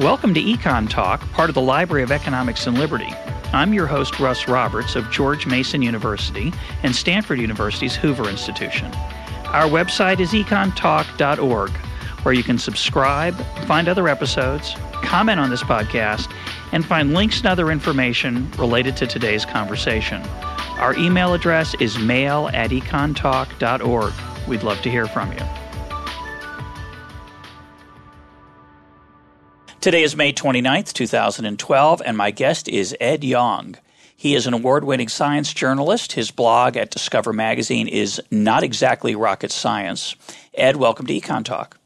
Welcome to Econ Talk, part of the Library of Economics and Liberty. I'm your host, Russ Roberts of George Mason University and Stanford University's Hoover Institution. Our website is econtalk.org, where you can subscribe, find other episodes, comment on this podcast, and find links and other information related to today's conversation. Our email address is mail@econtalk.org. We'd love to hear from you. Today is May 29th, 2012, and my guest is Ed Yong. He is an award-winning science journalist. His blog at Discover Magazine is Not Exactly Rocket Science. Ed, welcome to Econ Talk.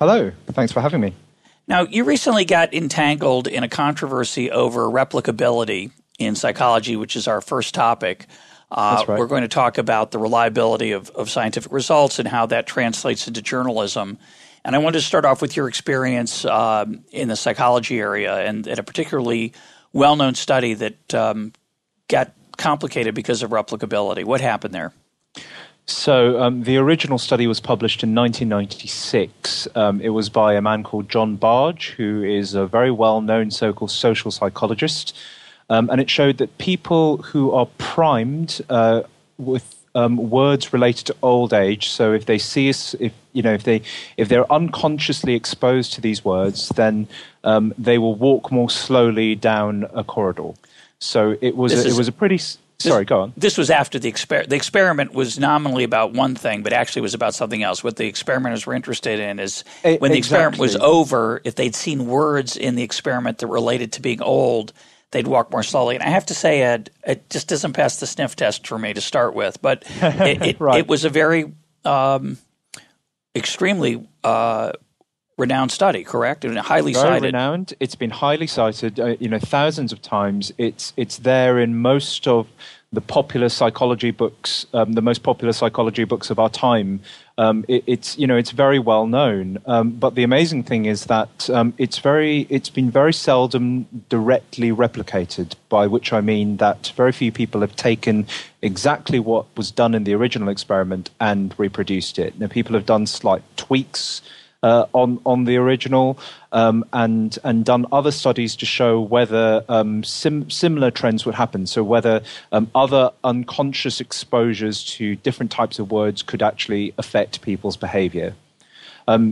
Hello. Thanks for having me. Now, you recently got entangled in a controversy over replicability in psychology, which is our first topic. That's right. We're going to talk about the reliability of scientific results and how that translates into journalism. And I wanted to start off with your experience in the psychology area and a particularly well-known study that got complicated because of replicability. What happened there? So the original study was published in 1996. It was by a man called John Bargh, who is a very well-known so-called social psychologist. And it showed that people who are primed with words related to old age. So if they see us, if they're unconsciously exposed to these words, then they will walk more slowly down a corridor. So it was a pretty. This was after the experiment. The experiment was nominally about one thing, but actually was about something else. What the experimenters were interested in is when the experiment was over, if they'd seen words in the experiment that related to being old, they'd walk more slowly. And I have to say, Ed, it just doesn't pass the sniff test for me to start with. But it was a very extremely renowned study, correct? And highly cited. Very renowned. It's been highly cited, thousands of times. It's there in most of the popular psychology books, the most popular psychology books of our time. It's very well known, but the amazing thing is that it's been very seldom directly replicated, by which I mean that very few people have taken exactly what was done in the original experiment and reproduced it. Now, people have done slight tweaks on the original and done other studies to show whether similar trends would happen. So whether other unconscious exposures to different types of words could actually affect people's behavior.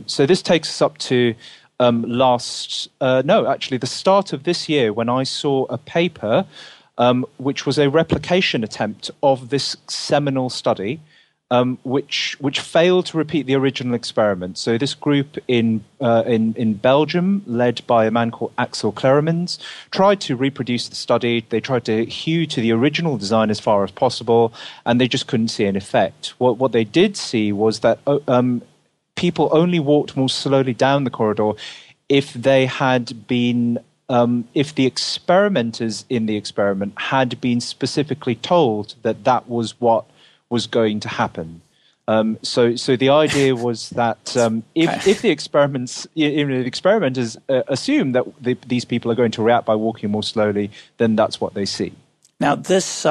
So this takes us up to the start of this year, when I saw a paper which was a replication attempt of this seminal study, which failed to repeat the original experiment. So this group in Belgium, led by a man called Axel Cleeremans, tried to reproduce the study. They tried to hew to the original design as far as possible, and they just couldn't see an effect. What they did see was that people only walked more slowly down the corridor if they had been if the experimenters in the experiment had been specifically told that was what was going to happen. So the idea was that if the experimenters assume that these people are going to react by walking more slowly, then that's what they see. Now, this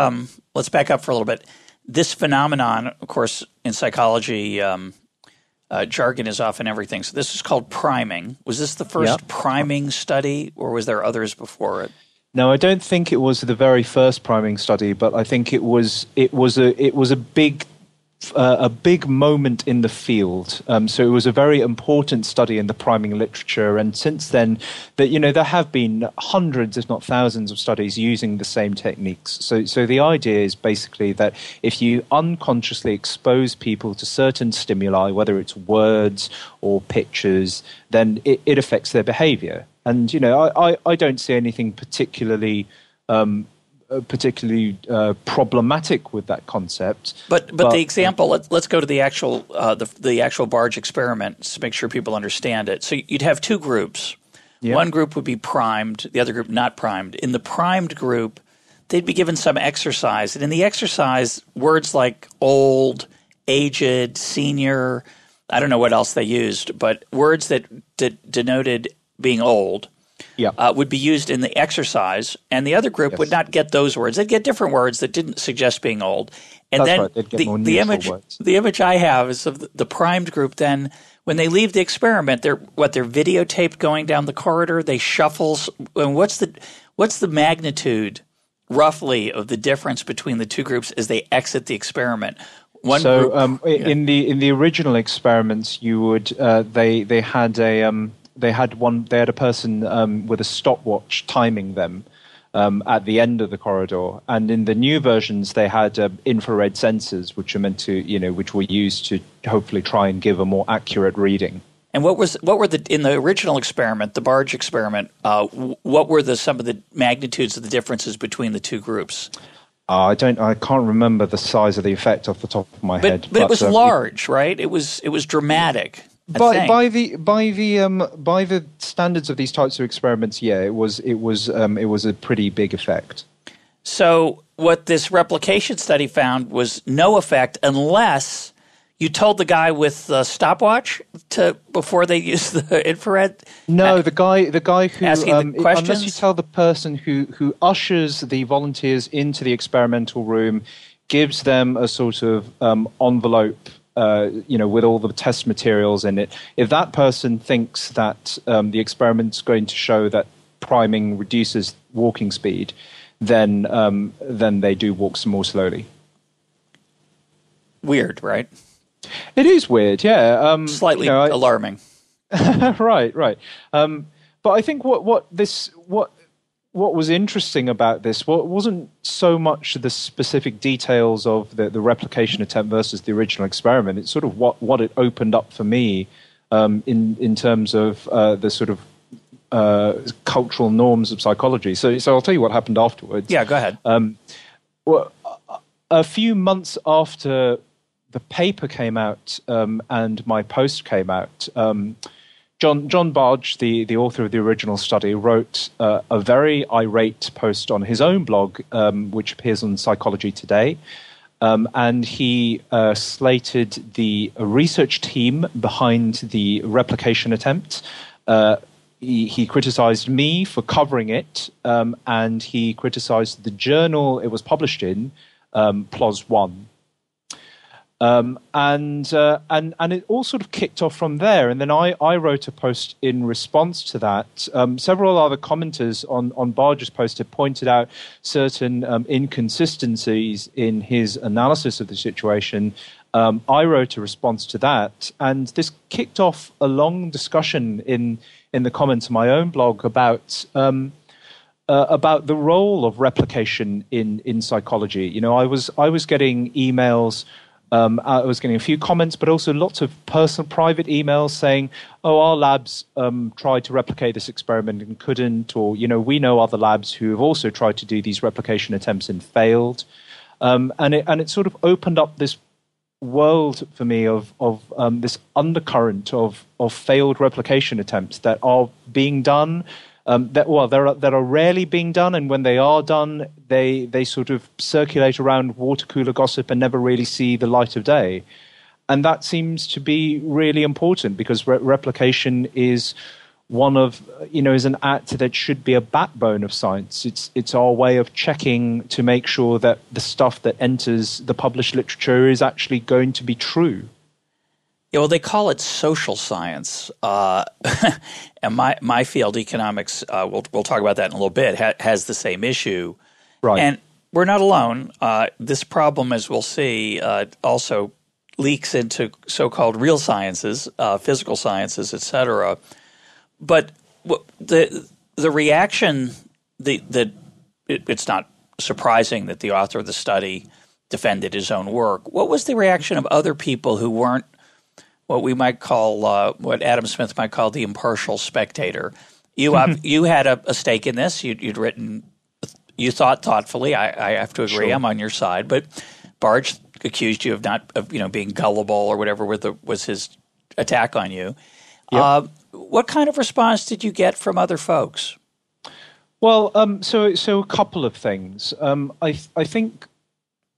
let's back up for a little bit. This phenomenon, of course, in psychology, jargon is often everything. So this is called priming. Was this the first priming study, or was there others before it? No, I don't think it was the very first priming study, but I think it was a big moment in the field. So it was a very important study in the priming literature, and since then, there have been hundreds, if not thousands, of studies using the same techniques. So the idea is basically that if you unconsciously expose people to certain stimuli, whether it's words or pictures, then it affects their behavior. And I don't see anything particularly problematic with that concept. But the example, let's go to the actual the actual Bargh experiment to make sure people understand it. So you'd have two groups. Yeah. One group would be primed, the other group not primed. In the primed group, they'd be given some exercise, and in the exercise, words like old, aged, senior, I don't know what else they used, but words that denoted being old would be used in the exercise, and the other group would not get those words. They'd get different words that didn't suggest being old. And the image I have is of the primed group then – when they leave the experiment, they're videotaped going down the corridor. They shuffle. And what's the magnitude, roughly, of the difference between the two groups as they exit the experiment? In the original experiments, you would they had a person with a stopwatch timing them at the end of the corridor, and in the new versions they had infrared sensors, which are meant to, which were used to hopefully try and give a more accurate reading. And what were in the original experiment, the Bargh experiment? What were some of the magnitudes of the differences between the two groups? I can't remember the size of the effect off the top of my head. But it was large, right? It was dramatic. By the standards of these types of experiments, it was a pretty big effect. So what this replication study found was no effect unless you told the guy with the stopwatch before they used the infrared. No, the guy who asking the questions. Unless you tell the person who ushers the volunteers into the experimental room, gives them a sort of envelope. With all the test materials in it, if that person thinks that the experiment's going to show that priming reduces walking speed, then they do walk more slowly. Weird, right? It is weird, yeah. Slightly alarming. Right. But I think what was interesting about this wasn't so much the specific details of the replication attempt versus the original experiment. It's sort of what it opened up for me in terms of the sort of cultural norms of psychology. So I'll tell you what happened afterwards. Yeah, go ahead. Well, a few months after the paper came out and my post came out, John Bargh, the author of the original study, wrote a very irate post on his own blog, which appears on Psychology Today, and he slated the research team behind the replication attempt. He criticized me for covering it, and he criticized the journal it was published in, PLOS One. And it all sort of kicked off from there. And then I wrote a post in response to that. Several other commenters on Barge's post had pointed out certain inconsistencies in his analysis of the situation. I wrote a response to that, and this kicked off a long discussion in the comments of my own blog about the role of replication in psychology. I was getting emails. I was getting a few comments, but also lots of personal, private emails saying, "Oh, our labs tried to replicate this experiment and couldn't," or "We know other labs who have also tried to do these replication attempts and failed." And it sort of opened up this world for me of this undercurrent of failed replication attempts that are being done. That are rarely being done, and when they are done, they sort of circulate around water cooler gossip and never really see the light of day. And that seems to be really important, because replication is is an act that should be a backbone of science. It's our way of checking to make sure that the stuff that enters the published literature is actually going to be true. Yeah, well, they call it social science, and my field, economics, we'll talk about that in a little bit, has the same issue. Right. And we're not alone. This problem, as we'll see, also leaks into so-called real sciences, physical sciences, et cetera. But the reaction, it's not surprising that the author of the study defended his own work. What was the reaction of other people who weren't what we might call, what Adam Smith might call, the impartial spectator? You had a stake in this. You'd written, you thought thoughtfully. I have to agree, sure, I'm on your side. But Bargh accused you of being gullible or whatever was his attack on you. Yep. What kind of response did you get from other folks? Well, so a couple of things. I think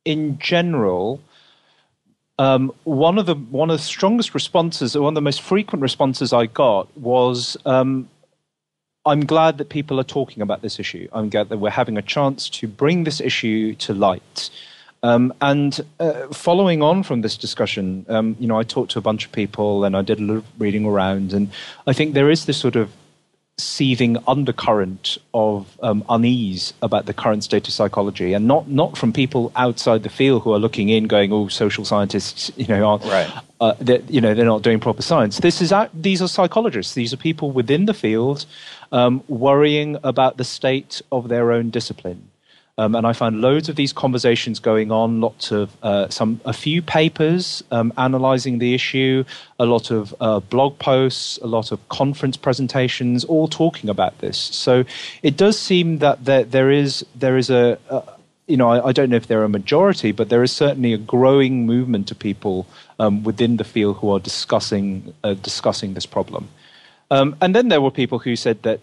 in general. One of the strongest responses, or one of the most frequent responses I got was I'm glad that people are talking about this issue. I'm glad that we're having a chance to bring this issue to light. Following on from this discussion, I talked to a bunch of people and I did a little reading around, and I think there is this sort of seething undercurrent of unease about the current state of psychology, and not from people outside the field who are looking in, going, "Oh, social scientists, aren't right. They're not doing proper science." These are psychologists. These are people within the field worrying about the state of their own discipline. And I found loads of these conversations going on, lots of a few papers analysing the issue, a lot of blog posts, a lot of conference presentations, all talking about this. So it does seem that there is I don't know if there are a majority, but there is certainly a growing movement of people within the field who are discussing this problem. And then there were people who said that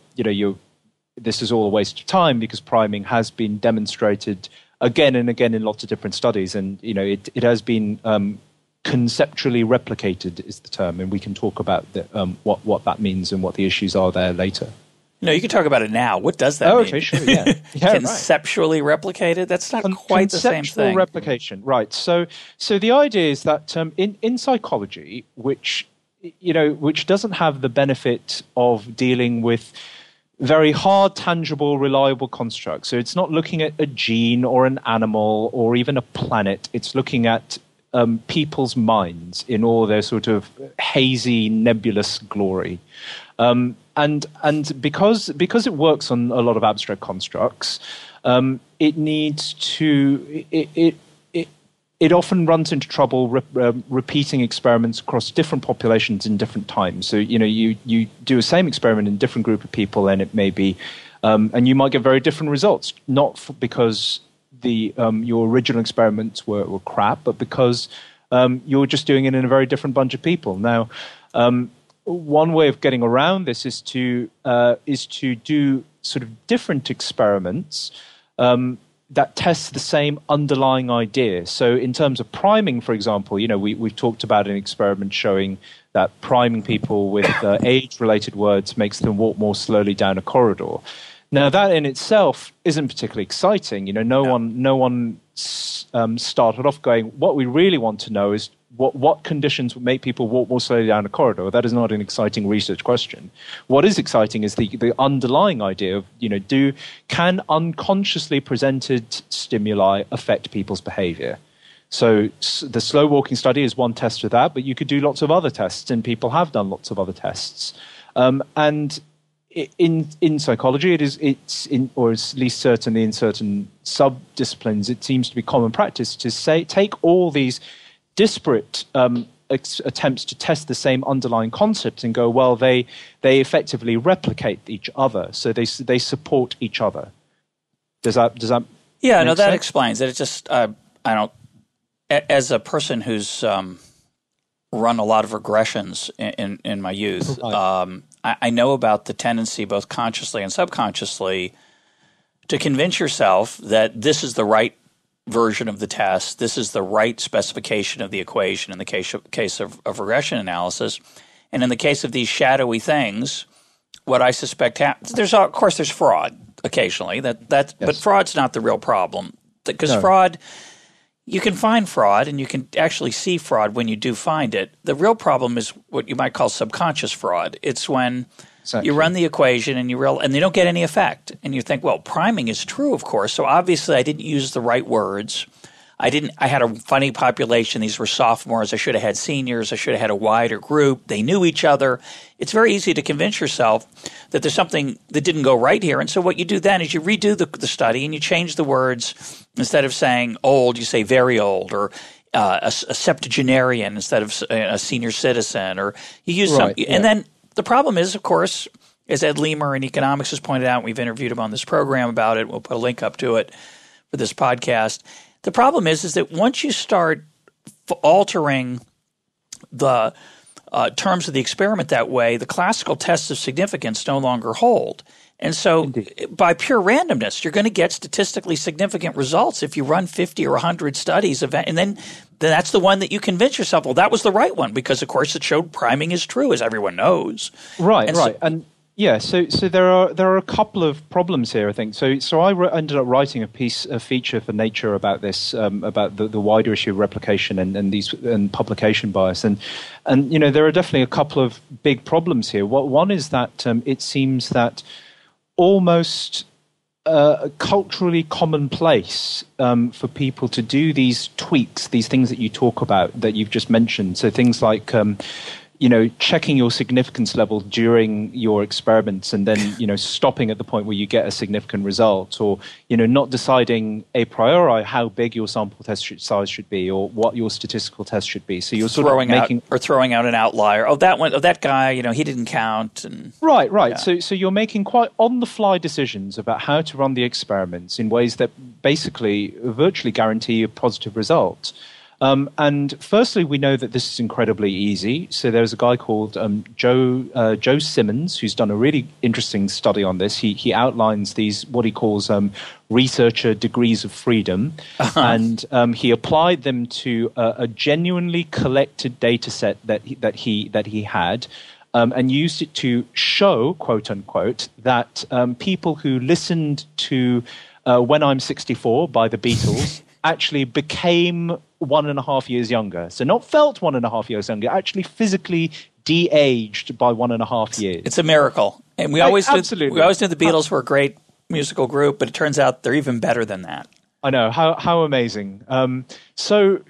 this is all a waste of time because priming has been demonstrated again and again in lots of different studies. And, it has been conceptually replicated is the term. And we can talk about what that means and what the issues are there later. No, you can talk about it now. What does that mean? Okay, sure, yeah. Conceptually replicated? That's not quite the same thing. Conceptual replication, right. So the idea is that in psychology, which doesn't have the benefit of dealing with very hard, tangible, reliable constructs. So it's not looking at a gene or an animal or even a planet. It's looking at people's minds in all their sort of hazy, nebulous glory. And because it works on a lot of abstract constructs, it often runs into trouble repeating experiments across different populations in different times. So, you do the same experiment in a different group of people, and it may be, and you might get very different results, not because your original experiments were crap, but because you're just doing it in a very different bunch of people. Now, one way of getting around this is to do sort of different experiments that tests the same underlying idea. So in terms of priming, for example, we've talked about an experiment showing that priming people with age-related words makes them walk more slowly down a corridor. Now, that in itself isn't particularly exciting. No one started off going, what we really want to know is what conditions would make people walk more slowly down a corridor. That is not an exciting research question. What is exciting is the underlying idea of, can unconsciously presented stimuli affect people's behavior? So the slow walking study is one test of that, but you could do lots of other tests, and people have done lots of other tests. And in psychology, certainly in certain sub-disciplines, it seems to be common practice to take all these disparate attempts to test the same underlying concept and go, well, they effectively replicate each other, so they support each other. Does that? Yeah, no, that explains it. It's just I don't. As a person who's run a lot of regressions in my youth, right. I know about the tendency, both consciously and subconsciously, to convince yourself that this is the right version of the test, this is the right specification of the equation in the case of regression analysis. And in the case of these shadowy things, what I suspect happens – of course there's fraud occasionally. Yes. But fraud's not the real problem, because fraud – you can find fraud and you can actually see fraud when you do find it. The real problem is what you might call subconscious fraud. It's when – Exactly. You run the equation and and they don't get any effect. And you think, well, priming is true, of course. So obviously I didn't use the right words. I had a funny population. These were sophomores. I should have had seniors. I should have had a wider group. They knew each other. It's very easy to convince yourself that there's something that didn't go right here. And so what you do then is you redo the study and you change the words. Instead of saying old, you say very old, or a septuagenarian instead of a senior citizen, or you use right, something. Yeah. And then the problem is, of course, as Ed Leamer in economics has pointed out, we've interviewed him on this program about it. We'll put a link up to it for this podcast. The problem is that once you start altering the terms of the experiment that way, the classical tests of significance no longer hold. And so by pure randomness, you're going to get statistically significant results if you run 50 or 100 studies. And then that's the one that you convince yourself, well, that was the right one because, of course, it showed priming is true, as everyone knows. Right, and right. So, and Yeah, so there are a couple of problems here, I think. So I ended up writing a feature for Nature about this, about the wider issue of replication and publication bias, and you know there are definitely a couple of big problems here. One is that it seems that almost culturally commonplace for people to do these tweaks, these things that you talk about that you've just mentioned. So things like you know, checking your significance level during your experiments and then, you know, stopping at the point where you get a significant result, or, you know, not deciding a priori how big your sample test size should be or what your statistical test should be. So you're throwing out an outlier. Oh, that one, oh, that guy, you know, he didn't count. And, right. Yeah. So you're making quite on-the-fly decisions about how to run the experiments in ways that basically virtually guarantee a positive result. And firstly, we know that this is incredibly easy. So there's a guy called Joe Simmons who's done a really interesting study on this. He outlines these what he calls researcher degrees of freedom, and he applied them to a genuinely collected data set that he had. And used it to show, quote unquote, that people who listened to "When I'm 64" by the Beatles actually became 1.5 years younger. So not felt 1.5 years younger, actually physically de-aged by 1.5 years. It's a miracle. And we always knew the Beatles were a great musical group, but it turns out they're even better than that. I know. How amazing. So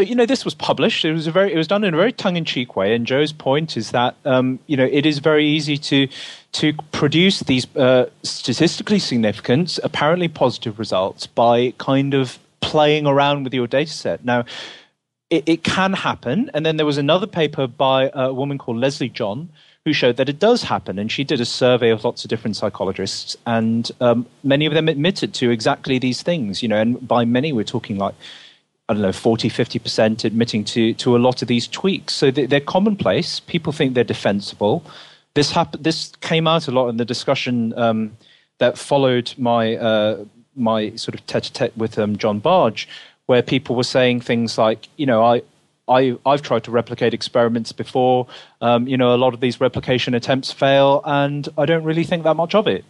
you know, this was published. It was done in a very tongue-in-cheek way. And Joe's point is that you know, it is very easy to produce these statistically significant, apparently positive results by kind of playing around with your data set. Now, it can happen. And then there was another paper by a woman called Leslie John who showed that it does happen. And she did a survey of lots of different psychologists, and many of them admitted to exactly these things. You know, and by many we're talking like, I don't know, 40, 50% admitting to a lot of these tweaks. So they're commonplace. People think they're defensible. This came out a lot in the discussion that followed my sort of tete-a-tete with John Bargh, where people were saying things like, you know, I've tried to replicate experiments before. You know, a lot of these replication attempts fail, and I don't really think that much of it.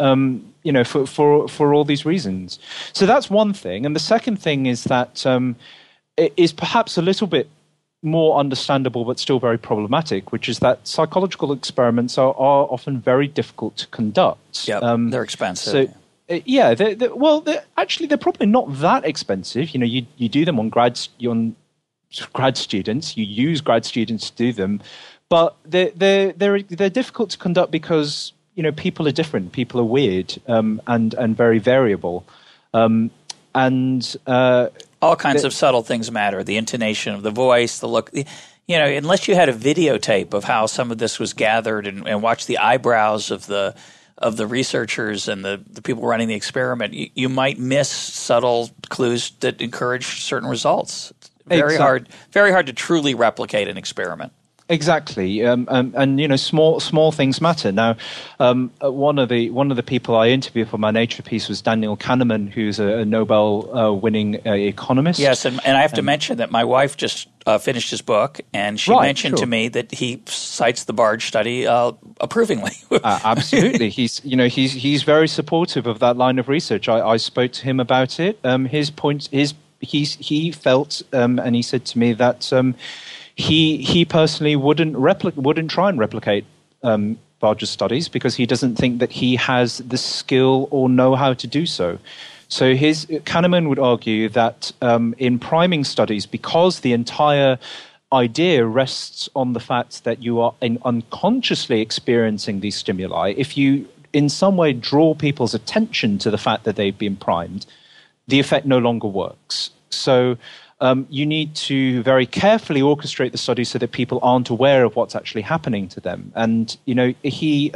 You know, for all these reasons. So that's one thing. And the second thing is that it is perhaps a little bit more understandable but still very problematic, which is that psychological experiments are often very difficult to conduct. Yeah, they're expensive. So, yeah, they're probably not that expensive. You know, you do them on grad students. You use grad students to do them. But they're difficult to conduct because, you know, people are different. People are weird, and very variable, and all kinds of subtle things matter. The intonation of the voice, the look. You know, unless you had a videotape of how some of this was gathered and watched the eyebrows of the researchers and the people running the experiment, you might miss subtle clues that encourage certain results. Very hard to truly replicate an experiment. Exactly, and you know, small things matter. Now, one of the people I interviewed for my Nature piece was Daniel Kahneman, who's a Nobel-winning economist. Yes, and I have to mention that my wife just finished his book, and she mentioned to me that he cites the Bargh study approvingly. Absolutely, he's very supportive of that line of research. I spoke to him about it. He said to me that He personally wouldn't try and replicate Bargh's studies because he doesn't think that he has the skill or know-how to do so. So Kahneman would argue that in priming studies, because the entire idea rests on the fact that you are unconsciously experiencing these stimuli, if you in some way draw people's attention to the fact that they've been primed, the effect no longer works. So you need to very carefully orchestrate the study so that people aren't aware of what's actually happening to them. And, you know, he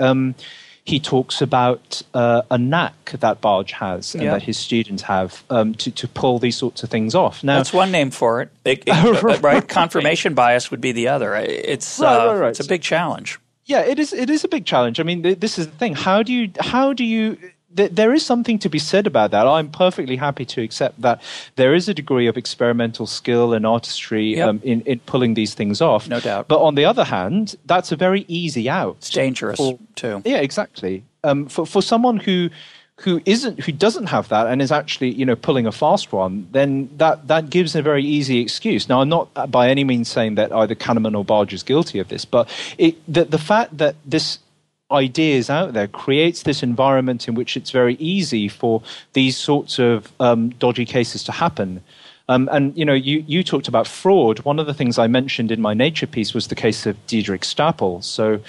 talks about a knack that Bargh has and that his students have to pull these sorts of things off. Now, that's one name for it. Right? Confirmation bias would be the other. It's a big challenge. Yeah, it is a big challenge. I mean, this is the thing. How do you there is something to be said about that. I'm perfectly happy to accept that there is a degree of experimental skill and artistry in pulling these things off. No doubt. But on the other hand, that's a very easy out. It's dangerous too. Yeah, exactly. For someone who doesn't have that and is actually, you know, pulling a fast one, then that gives a very easy excuse. Now, I'm not by any means saying that either Kahneman or Bargh is guilty of this, but the fact that this ideas out there creates this environment in which it's very easy for these sorts of dodgy cases to happen. And, you know, you talked about fraud. One of the things I mentioned in my Nature piece was the case of Diederik Stapel. So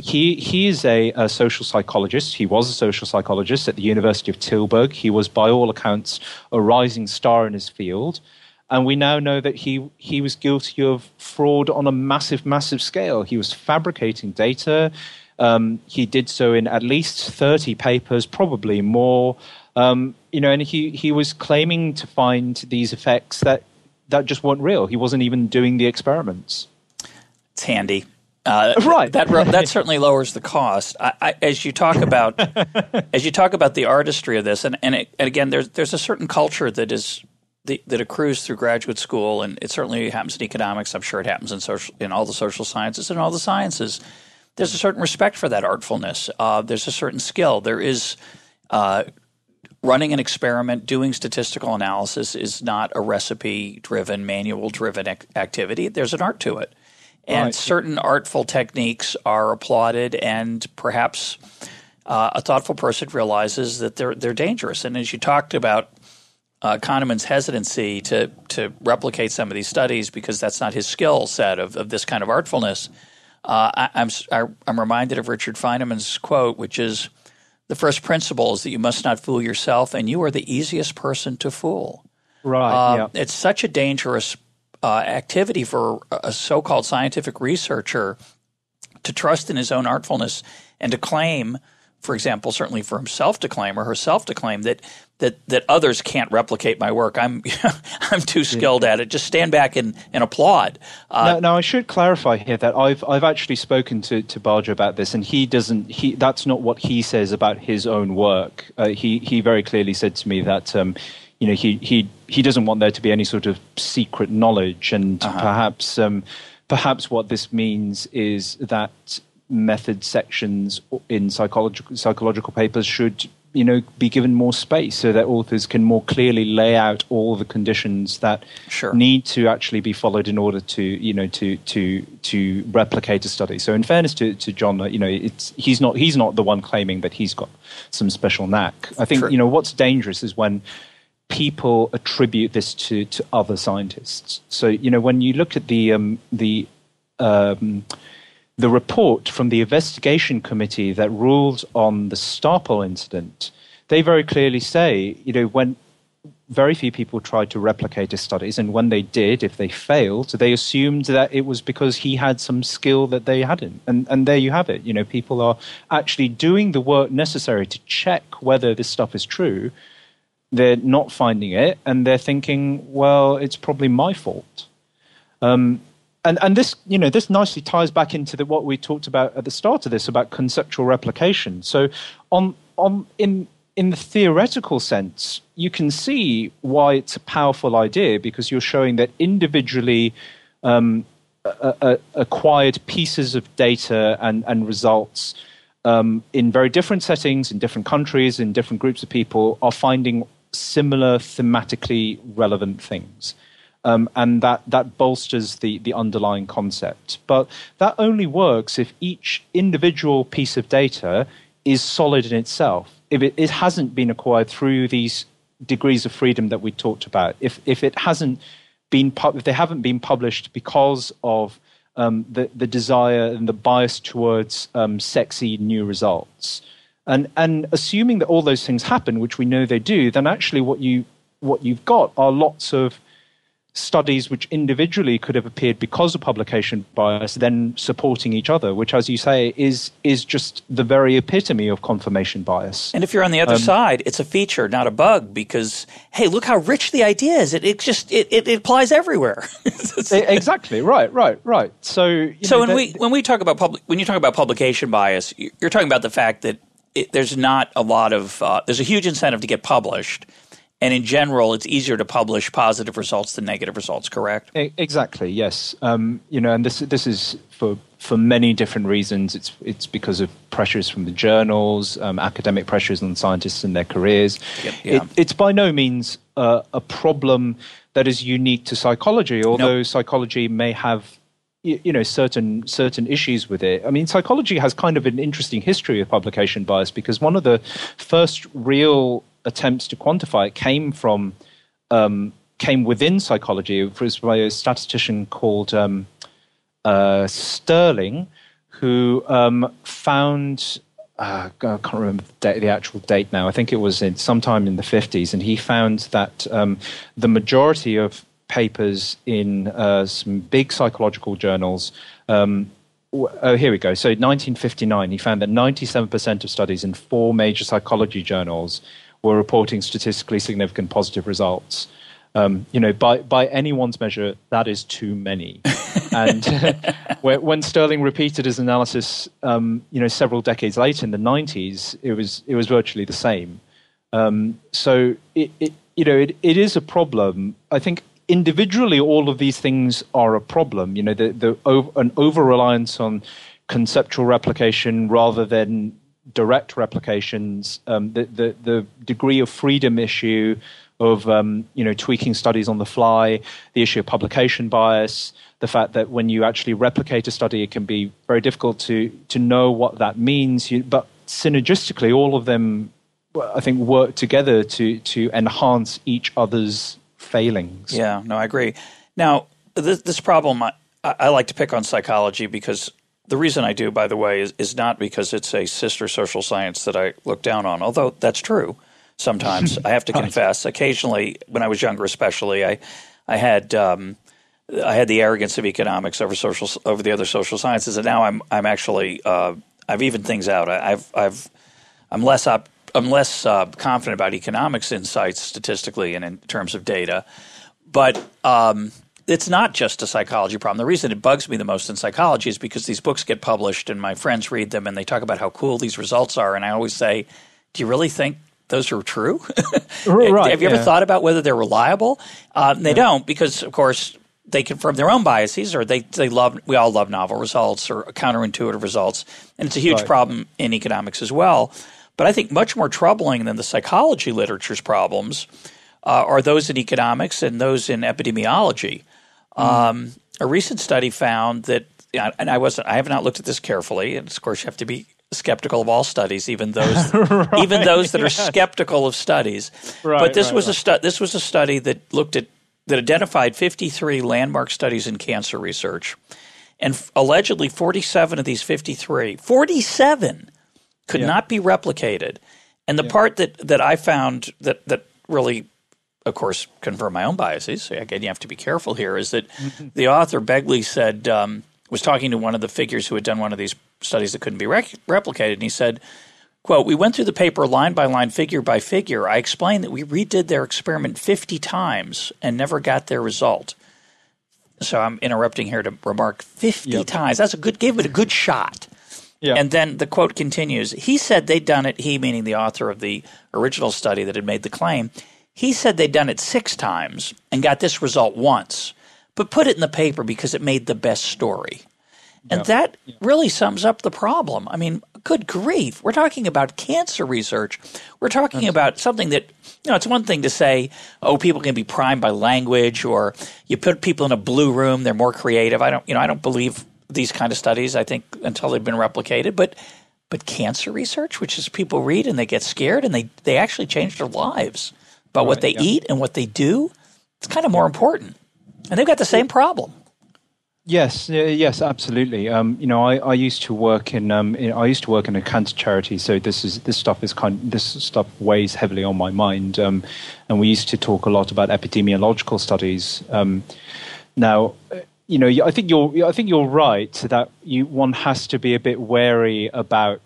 he is a social psychologist. He was a social psychologist at the University of Tilburg. He was, by all accounts, a rising star in his field. And we now know that he was guilty of fraud on a massive, massive scale. He was fabricating data. He did so in at least 30 papers, probably more, you know, and he was claiming to find these effects that just weren't real. He wasn't even doing the experiments. It's handy. Right. That certainly lowers the cost. As you talk about the artistry of this, and again, there's a certain culture that is that accrues through graduate school, and it certainly happens in economics. I'm sure it happens in all the social sciences and all the sciences. There's a certain respect for that artfulness. There's a certain skill. There is running an experiment, doing statistical analysis is not a recipe-driven, manual-driven activity. There's an art to it. And right. Certain artful techniques are applauded, and perhaps a thoughtful person realizes that they're dangerous. And as you talked about Kahneman's hesitancy to replicate some of these studies because that's not his skill set of this kind of artfulness, I'm reminded of Richard Feynman's quote, which is, "The first principle is that you must not fool yourself, and you are the easiest person to fool." Right. Yeah. It's such a dangerous activity for a so-called scientific researcher to trust in his own artfulness and to claim, for example, certainly for himself to claim or herself to claim that others can't replicate my work. I'm too skilled at it. Just stand back and applaud. Now I should clarify here that I've actually spoken to Bargh about this, and that's not what he says about his own work. He very clearly said to me that you know he doesn't want there to be any sort of secret knowledge, and perhaps what this means is that method sections in psychological papers should, you know, be given more space so that authors can more clearly lay out all the conditions that need to actually be followed in order to, you know, to replicate a study. So in fairness to John, you know, he's not the one claiming that he's got some special knack. I think you know what's dangerous is when people attribute this to other scientists. So you know, when you look at the report from the investigation committee that ruled on the Stapel incident, they very clearly say, you know, when very few people tried to replicate his studies, and when they did, if they failed, they assumed that it was because he had some skill that they hadn't. And there you have it. You know, people are actually doing the work necessary to check whether this stuff is true. They're not finding it, and they're thinking, well, it's probably my fault. And this, you know, this nicely ties back into what we talked about at the start of this about conceptual replication. So in the theoretical sense, you can see why it's a powerful idea, because you're showing that individually acquired pieces of data and results in very different settings, in different countries, in different groups of people are finding similar thematically relevant things. And that bolsters the underlying concept. But that only works if each individual piece of data is solid in itself, if it hasn't been acquired through these degrees of freedom that we talked about, if they haven't been published because of the desire and the bias towards sexy new results. And assuming that all those things happen, which we know they do, then actually what you've got are lots of studies which individually could have appeared because of publication bias, then supporting each other, which, as you say, is just the very epitome of confirmation bias. And if you're on the other side, it's a feature, not a bug, because hey, look how rich the idea is. It just applies everywhere. Exactly. Right. So when you talk about publication bias, you're talking about the fact that there's not a lot of there's a huge incentive to get published. And in general, it's easier to publish positive results than negative results, correct? Exactly, yes. You know, and this is for many different reasons. It's because of pressures from the journals, academic pressures on scientists and their careers. Yep, yeah. It's by no means a problem that is unique to psychology, although psychology may have certain issues with it. I mean, psychology has kind of an interesting history of publication bias because one of the first real attempts to quantify it came within psychology. It was by a statistician called Sterling, who found I can't remember the actual date now. I think it was sometime in the 50s, and he found that the majority of papers in some big psychological journals. Oh, here we go. So, 1959, he found that 97% of studies in four major psychology journals were reporting statistically significant positive results. By anyone's measure, that is too many. And when Sterling repeated his analysis, several decades later in the 90s, it was virtually the same. So, it is a problem. I think individually, all of these things are a problem. You know, an over-reliance on conceptual replication rather than direct replications, the degree of freedom issue of, tweaking studies on the fly, the issue of publication bias, the fact that when you actually replicate a study, it can be very difficult to know what that means. But synergistically, all of them, I think, work together to enhance each other's failings. Yeah, no, I agree. Now, this problem, I like to pick on psychology because the reason I do, by the way, is not because it's a sister social science that I look down on, although that's true sometimes. I have to confess, occasionally, when I was younger especially, I had the arrogance of economics over the other social sciences, and now I'm actually I've evened things out. I'm less confident about economics insights statistically and in terms of data. But it's not just a psychology problem. The reason it bugs me the most in psychology is because these books get published and my friends read them and they talk about how cool these results are. And I always say, do you really think those are true? Right, have you ever thought about whether they're reliable? They don't, because, of course, they confirm their own biases, or we all love novel results or counterintuitive results. And it's a huge problem in economics as well. But I think much more troubling than the psychology literature's problems are those in economics and those in epidemiology. A recent study found that – and I have not looked at this carefully, and of course you have to be skeptical of all studies, even those even those that are skeptical of studies. Right, but this was a study that looked at – that identified 53 landmark studies in cancer research, and allegedly 47 of these 53 – 47 – could not be replicated. And the part that I found that really, of course, confirmed my own biases, so again, you have to be careful here, is that the author, Begley, said was talking to one of the figures who had done one of these studies that couldn't be replicated, and he said, quote, "We went through the paper line by line, figure by figure. I explained that we redid their experiment 50 times and never got their result." So I'm interrupting here to remark 50 times. That's a good – gave it a good shot. Yeah. And then the quote continues. He said they'd done it – he meaning the author of the original study that had made the claim. He said they'd done it 6 times and got this result once, but put it in the paper because it made the best story. And that really sums up the problem. I mean, good grief. We're talking about cancer research. We're talking about something that – it's one thing to say, oh, people can be primed by language, or you put people in a blue room, they're more creative. I don't believe – these kind of studies, I think, until they've been replicated. But cancer research, which is people read and they get scared and they actually change their lives about what they eat and what they do, it's kind of more important. And they've got the same problem. Yes, absolutely. I used to work in a cancer charity, so this stuff weighs heavily on my mind. And we used to talk a lot about epidemiological studies. Now, I think you're right that one has to be a bit wary about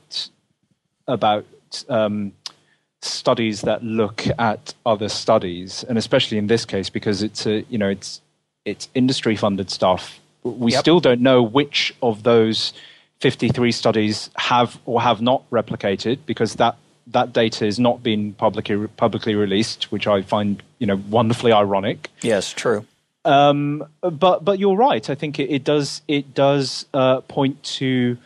studies that look at other studies, and especially in this case because it's industry funded stuff. We still don't know which of those 53 studies have or have not replicated, because that data is not being publicly released, which I find, wonderfully ironic. Yes, true. But you're right. I think it does point to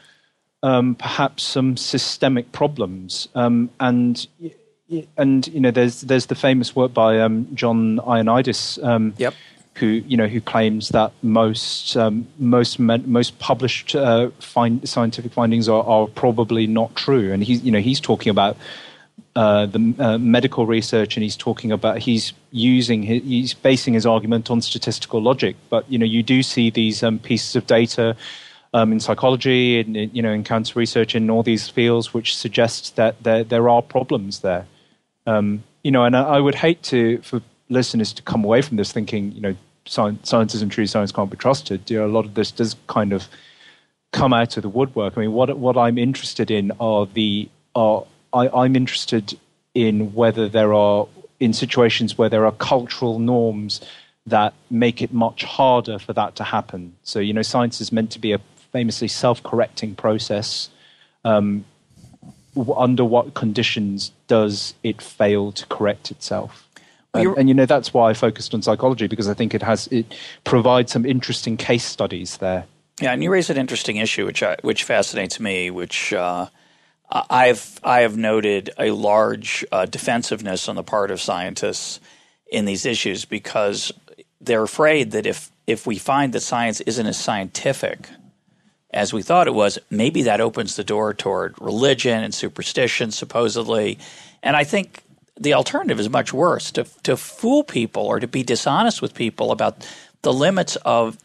perhaps some systemic problems. And there's the famous work by John Ioannidis, who claims that most published scientific findings are probably not true. And he's talking about the medical research, and he's basing his argument on statistical logic. But you do see these pieces of data in psychology, and in cancer research, in all these fields, which suggests that there are problems there. And I would hate for listeners to come away from this thinking science isn't true, science can't be trusted. A lot of this does kind of come out of the woodwork. I mean, what I'm interested in I'm interested in whether there are, in situations where there are cultural norms that make it much harder for that to happen. So, science is meant to be a famously self-correcting process. Under what conditions does it fail to correct itself? And that's why I focused on psychology, because I think it provides some interesting case studies there. Yeah, and you raise an interesting issue, which fascinates me, which... I have noted a large defensiveness on the part of scientists in these issues, because they're afraid that if we find that science isn't as scientific as we thought it was, maybe that opens the door toward religion and superstition, supposedly. And I think the alternative is much worse, to fool people or to be dishonest with people about the limits of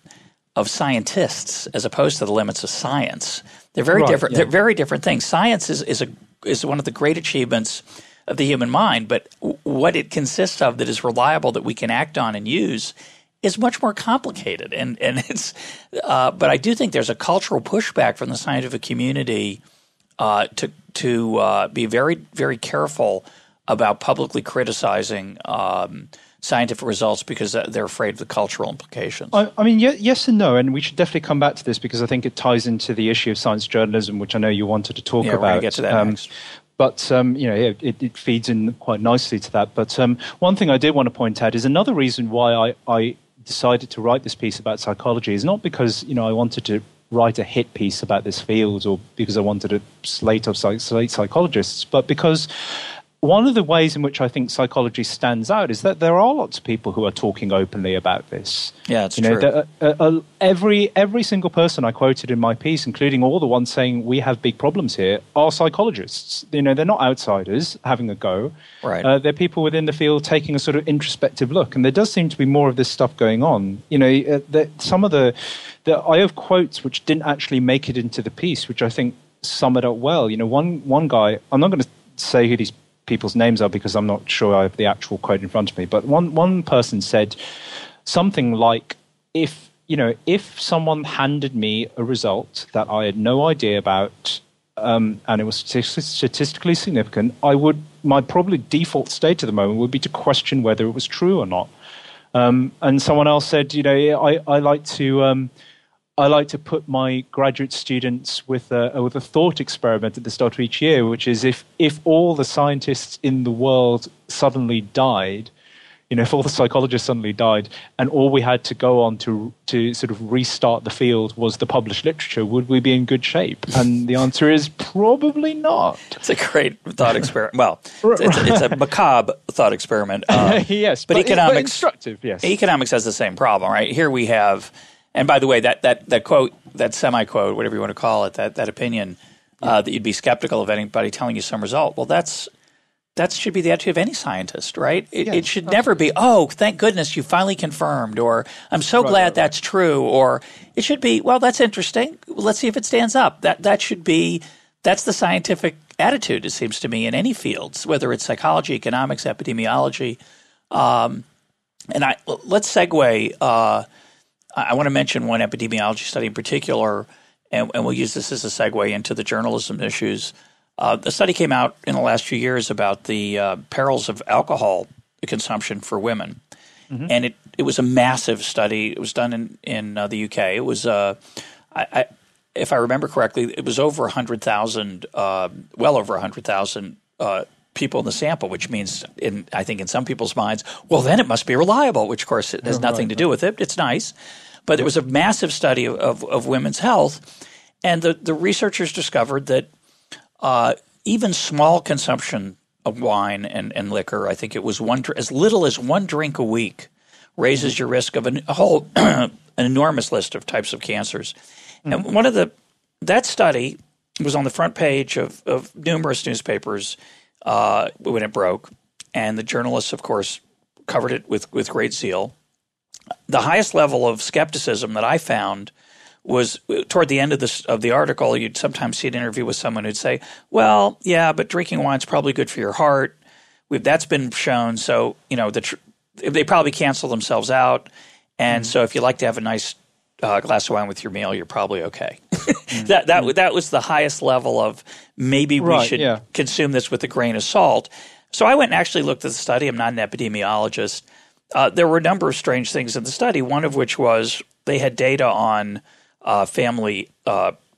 scientists as opposed to the limits of science. They're very different. Yeah. They're very different things. Science is one of the great achievements of the human mind, but what it consists of that is reliable, that we can act on and use, is much more complicated. And it's but I do think there's a cultural pushback from the scientific community to be very, very careful about publicly criticizing scientific results, because they're afraid of the cultural implications. I mean, yes and no, and we should definitely come back to this, because I think it ties into the issue of science journalism, which I know you wanted to talk about. Yeah, we're going to get to that next. But, it feeds in quite nicely to that. But one thing I did want to point out is another reason why I decided to write this piece about psychology is not because, I wanted to write a hit piece about this field, or because I wanted a slate of psychologists, but because... one of the ways in which I think psychology stands out is that there are lots of people who are talking openly about this. Yeah, it's true. Every single person I quoted in my piece, including all the ones saying we have big problems here, are psychologists. They're not outsiders having a go. Right. They're people within the field taking a sort of introspective look, and there does seem to be more of this stuff going on. Some of the I have quotes which didn't actually make it into the piece, which I think sum it up well. One guy, I'm not going to say who these people's names are, because I'm not sure I have the actual quote in front of me. But one person said something like, if someone handed me a result that I had no idea about, and it was statistically significant, my probably default state at the moment would be to question whether it was true or not. And someone else said, I like to put my graduate students with a thought experiment at the start of each year, which is if all the scientists in the world suddenly died, if all the psychologists suddenly died, and all we had to go on to sort of restart the field was the published literature, would we be in good shape? And the answer is probably not. It's a great thought experiment. Well, it's a macabre thought experiment. Yes, but economics, instructive. Yes, economics has the same problem, right? Here we have. And by the way, that quote, that semi-quote, whatever you want to call it, that opinion, that you'd be skeptical of anybody telling you some result, well, that should be the attitude of any scientist, right? It should never be, oh, thank goodness you finally confirmed, or I'm so glad that's true, or it should be, well, that's interesting, let's see if it stands up. That should be – that's the scientific attitude, it seems to me, in any fields, whether it's psychology, economics, epidemiology. Let's segue I want to mention one epidemiology study in particular, and we'll use this as a segue into the journalism issues. The study came out in the last few years about the perils of alcohol consumption for women. Mm-hmm. And it was a massive study. It was done in the UK. It was if I remember correctly, it was over 100,000, well over 100,000 people in the sample, which means, I think in some people's minds, well, then it must be reliable, which, of course, it has nothing to do with it. It's nice. But it was a massive study of women's health. And the researchers discovered that even small consumption of wine and liquor, I think it was as little as one drink a week, raises your risk of an enormous list of types of cancers. Mm-hmm. And that study was on the front page of numerous newspapers when it broke. And the journalists, of course, covered it with great zeal. The highest level of skepticism that I found was toward the end of the article. You'd sometimes see an interview with someone who'd say, well, yeah, but drinking wine's probably good for your heart. That's been shown. So, they probably cancel themselves out. And so if you like to have a nice glass of wine with your meal, you're probably okay. That was the highest level of maybe we should consume this with a grain of salt. So I went and actually looked at the study. I'm not an epidemiologist. There were a number of strange things in the study, one of which was they had data on family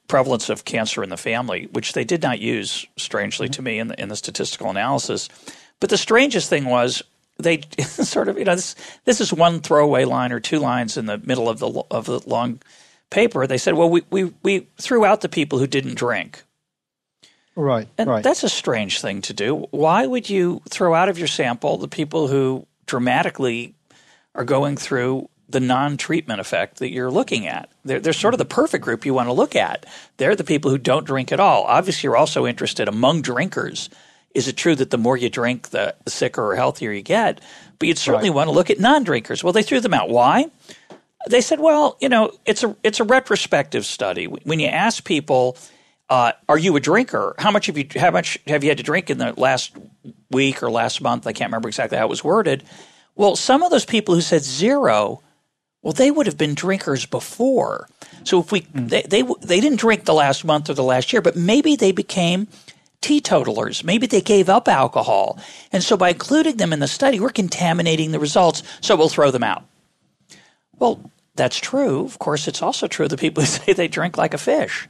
prevalence of cancer in the family, which they did not use, strangely to me, in the statistical analysis. But the strangest thing was they sort of this is one throwaway line or two lines in the middle of the long paper. They said, well, we threw out the people who didn't drink. Right, and that's a strange thing to do. Why would you throw out of your sample the people who dramatically are going through the non-treatment effect that you're looking at? They're sort of the perfect group you want to look at. They're the people who don't drink at all. Obviously, you're also interested among drinkers. Is it true that the more you drink, the sicker or healthier you get? But you'd certainly want to look at non-drinkers. Well, they threw them out. Why? They said, well, it's a retrospective study. When you ask people, are you a drinker? How much have you had to drink in the last week or last month? I can't remember exactly how it was worded. Well, some of those people who said zero, well, they would have been drinkers before. So if they didn't drink the last month or the last year, but maybe they became teetotalers. Maybe they gave up alcohol. And so by including them in the study, we're contaminating the results, so we'll throw them out. Well, that's true. Of course, it's also true of the people who say they drink like a fish.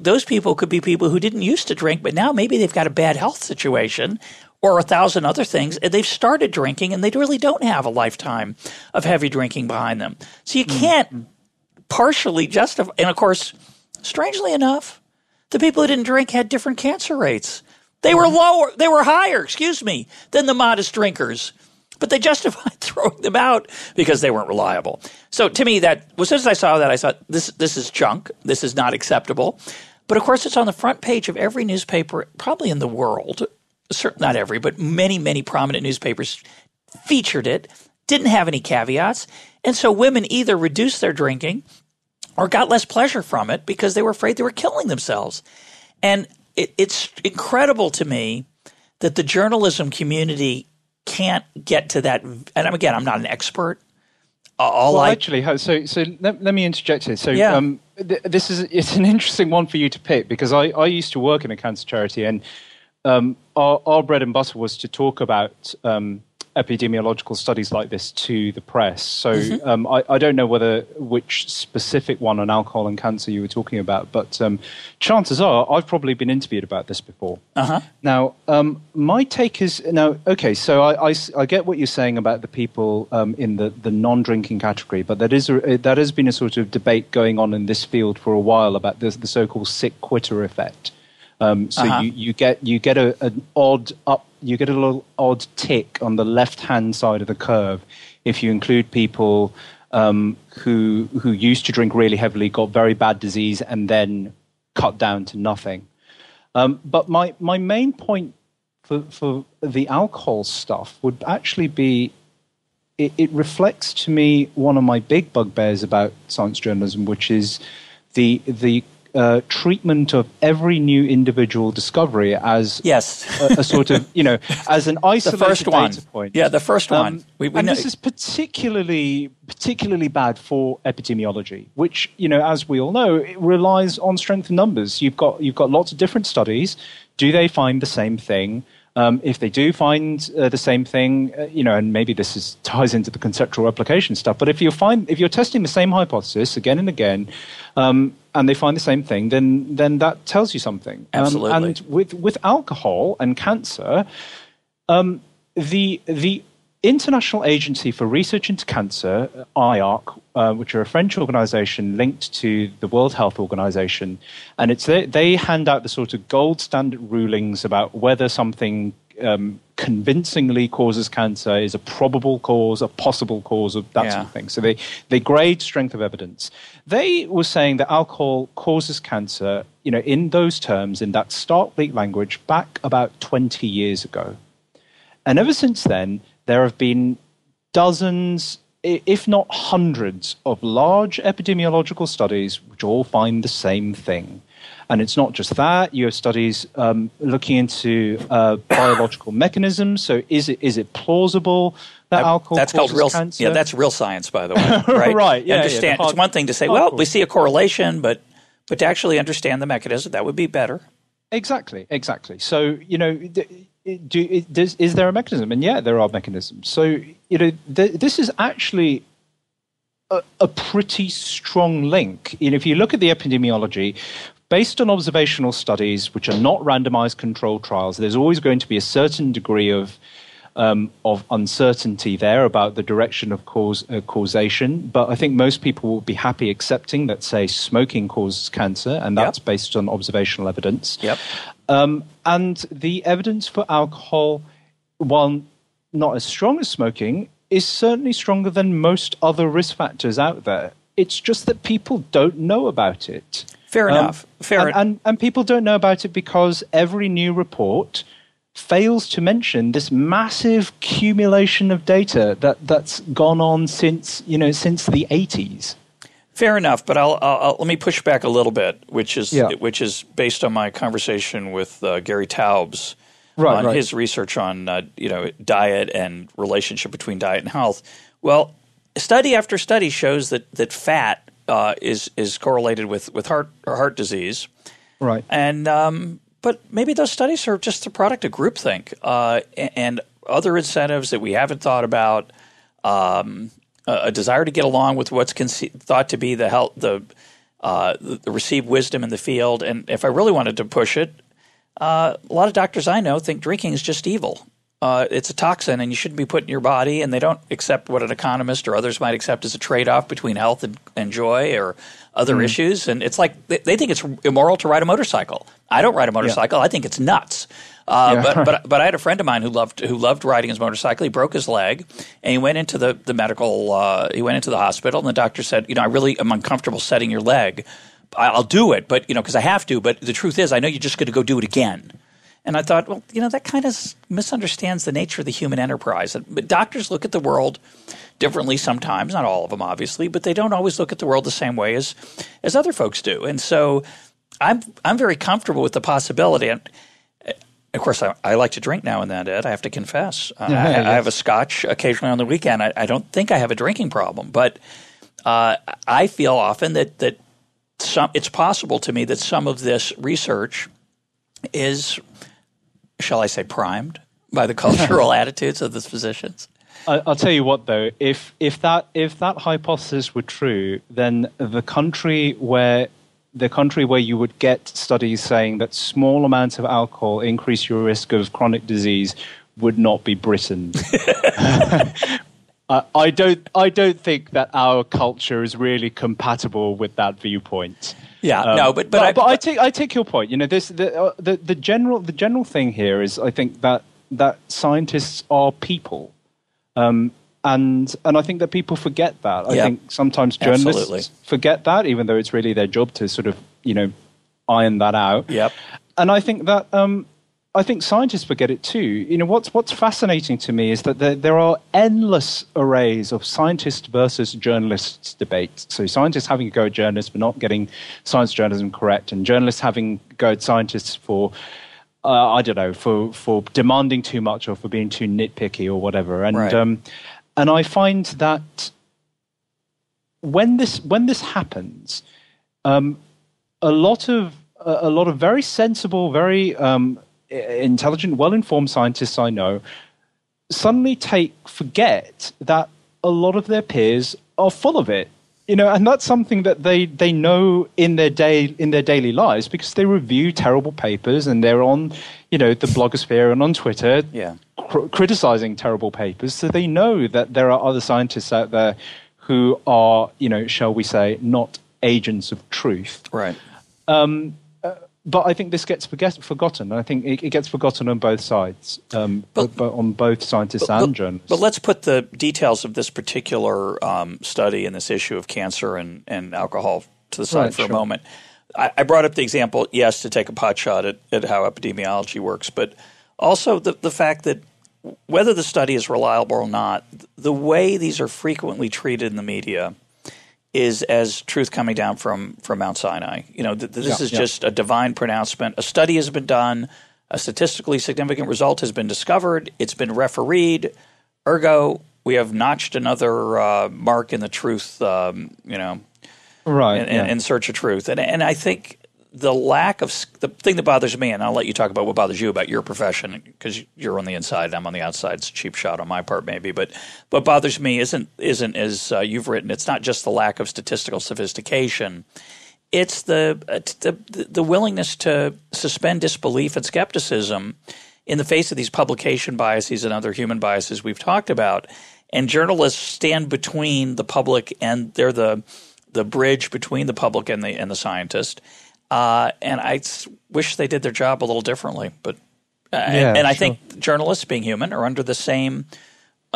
Those people could be people who didn't used to drink, but now maybe they've got a bad health situation or 1,000 other things, and they've started drinking, and they really don't have a lifetime of heavy drinking behind them. So you can't partially justify – and of course, strangely enough, the people who didn't drink had different cancer rates. They were lower – they were higher, than the modest drinkers. But they justified throwing them out because they weren't reliable. So to me, as soon as I saw that, I thought this is junk. This is not acceptable. But of course, it's on the front page of every newspaper, probably in the world. Not every, but many, many prominent newspapers featured it. Didn't have any caveats, and so women either reduced their drinking or got less pleasure from it because they were afraid they were killing themselves. And it's incredible to me that the journalism community can't get to that. And again, I'm not an expert. Let me interject here. So it's an interesting one for you to pick because I used to work in a cancer charity, and our bread and butter was to talk about epidemiological studies like this to the press. So I don't know which specific one on alcohol and cancer you were talking about, but chances are I've probably been interviewed about this before. Now, my take is – I get what you're saying about the people in the non-drinking category, but that has been a sort of debate going on in this field for a while about the so-called sick quitter effect. You get a little odd tick on the left-hand side of the curve if you include people who used to drink really heavily, got very bad disease, and then cut down to nothing. But my main point for the alcohol stuff would actually be it reflects to me one of my big bugbears about science journalism, which is the treatment of every new individual discovery as a sort of, as an isolated data point. Yeah, the first one. This is particularly bad for epidemiology, which, as we all know, it relies on strength of numbers. You've got lots of different studies. Do they find the same thing? If they do find the same thing, and maybe this ties into the conceptual replication stuff, but if you're testing the same hypothesis again and again, and they find the same thing, then that tells you something. Absolutely. And with alcohol and cancer, the International Agency for Research on Cancer, IARC, which are a French organization linked to the World Health Organization, and it's they hand out the sort of gold standard rulings about whether something convincingly causes cancer, is a probable cause, a possible cause, of that sort of thing. So they grade strength of evidence. They were saying that alcohol causes cancer, you know, in those terms, in that stark bleak language, back about 20 years ago. And ever since then, there have been dozens, if not hundreds, of large epidemiological studies which all find the same thing. And it's not just that. You have studies looking into biological mechanisms. So is it plausible that alcohol causes cancer? Yeah, that's real science, by the way. Right, right. Yeah, understand. Yeah, it's one thing to say, well, we see a correlation, but to actually understand the mechanism, that would be better. Exactly, exactly. So, you know, is there a mechanism? And yeah, there are mechanisms. So, you know, this is actually a pretty strong link. You know, if you look at the epidemiology, based on observational studies, which are not randomized controlled trials, there's always going to be a certain degree of uncertainty there about the direction of causation. But I think most people will be happy accepting that, say, smoking causes cancer, and that's based on observational evidence. Yep. And the evidence for alcohol, while not as strong as smoking, is certainly stronger than most other risk factors out there. It's just that people don't know about it. Fair enough. And people don't know about it because every new report fails to mention this massive accumulation of data that's gone on since the 80s. Fair enough, but I'll let me push back a little bit, which is based on my conversation with Gary Taubes on his research on diet and relationship between diet and health. Well, study after study shows that fat is correlated with heart disease, right? And but maybe those studies are just the product of groupthink and other incentives that we haven't thought about. A desire to get along with what's thought to be the received wisdom in the field. And if I really wanted to push it, a lot of doctors I know think drinking is just evil. It's a toxin, and you shouldn't be put in your body. And they don't accept what an economist or others might accept as a trade-off between health and joy or other issues. And it's like they think it's immoral to ride a motorcycle. I don't ride a motorcycle. Yeah. I think it's nuts. But I had a friend of mine who loved riding his motorcycle. He broke his leg, and he went into the medical. He went into the hospital, and the doctor said, "You know, I really am uncomfortable setting your leg. I'll do it, but because I have to. But the truth is, I know you're just going to go do it again." And I thought, well, you know, that kind of misunderstands the nature of the human enterprise. But doctors look at the world differently sometimes, not all of them obviously, but they don't always look at the world the same way as other folks do. And so I'm very comfortable with the possibility. And of course, I like to drink now and then, Ed, I have to confess. I have a scotch occasionally on the weekend. I don't think I have a drinking problem, but I feel often that it's possible to me that some of this research is – shall I say, primed by the cultural attitudes of these physicians? I'll tell you what, though, if that hypothesis were true, then the country where you would get studies saying that small amounts of alcohol increase your risk of chronic disease would not be Britain. I don't think that our culture is really compatible with that viewpoint. Yeah, I take your point. You know, the general thing here is I think that scientists are people, and I think that people forget that. I think sometimes journalists forget that, even though it's really their job to sort of iron that out. Yep. And I think that I think scientists forget it too. You know, what's fascinating to me is that there are endless arrays of scientist versus journalists debates. So scientists having a go at journalists for not getting science journalism correct, and journalists having a go at scientists for for demanding too much or for being too nitpicky or whatever. And and I find that when this happens, a lot of very sensible, very intelligent, well-informed scientists I know suddenly forget that a lot of their peers are full of it. You know, and that's something that they know in their daily lives, because they review terrible papers and they're on, you know, the blogosphere and on Twitter, criticizing terrible papers. So they know that there are other scientists out there who are, you know, shall we say, not agents of truth. Right. But I think this gets forgotten. I think it gets forgotten on both sides, on both scientists and journalists. But let's put the details of this particular study and this issue of cancer and alcohol to the side for a moment. I brought up the example, yes, to take a pot shot at how epidemiology works, but also the fact that whether the study is reliable or not, the way these are frequently treated in the media is as truth coming down from Mount Sinai. You know, this is just a divine pronouncement. A study has been done. A statistically significant result has been discovered. It's been refereed. Ergo, we have notched another mark in the truth, in search of truth. And I think the lack of – the thing that bothers me, and I'll let you talk about what bothers you about your profession, because you're on the inside and I'm on the outside. It's a cheap shot on my part maybe. But what bothers me isn't as you've written, it's not just the lack of statistical sophistication. It's the willingness to suspend disbelief and skepticism in the face of these publication biases and other human biases we've talked about. And journalists stand between the public and they're the bridge between the public and the scientist. And I wish they did their job a little differently. But I think journalists, being human, are under the same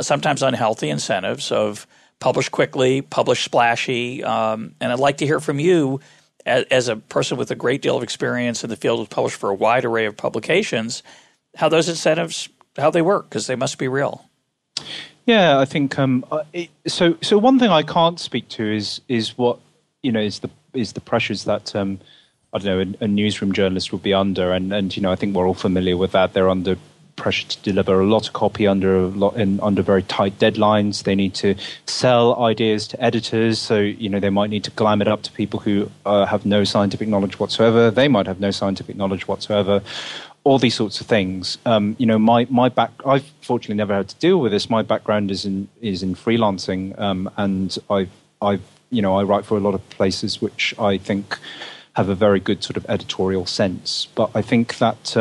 sometimes unhealthy incentives of publish quickly, publish splashy. And I'd like to hear from you as a person with a great deal of experience in the field of publish for a wide array of publications, how those incentives, how they work, because they must be real. Yeah, I think so one thing I can't speak to is what, you know, is the pressures that I don't know, a newsroom journalist would be under, and you know, I think we're all familiar with that. They're under pressure to deliver a lot of copy under very tight deadlines. They need to sell ideas to editors, so you know, they might need to glam it up to people who have no scientific knowledge whatsoever. They might have no scientific knowledge whatsoever. All these sorts of things. You know, my I've fortunately never had to deal with this. My background is in freelancing, and I've you know, I write for a lot of places which I think have a very good sort of editorial sense, but I think that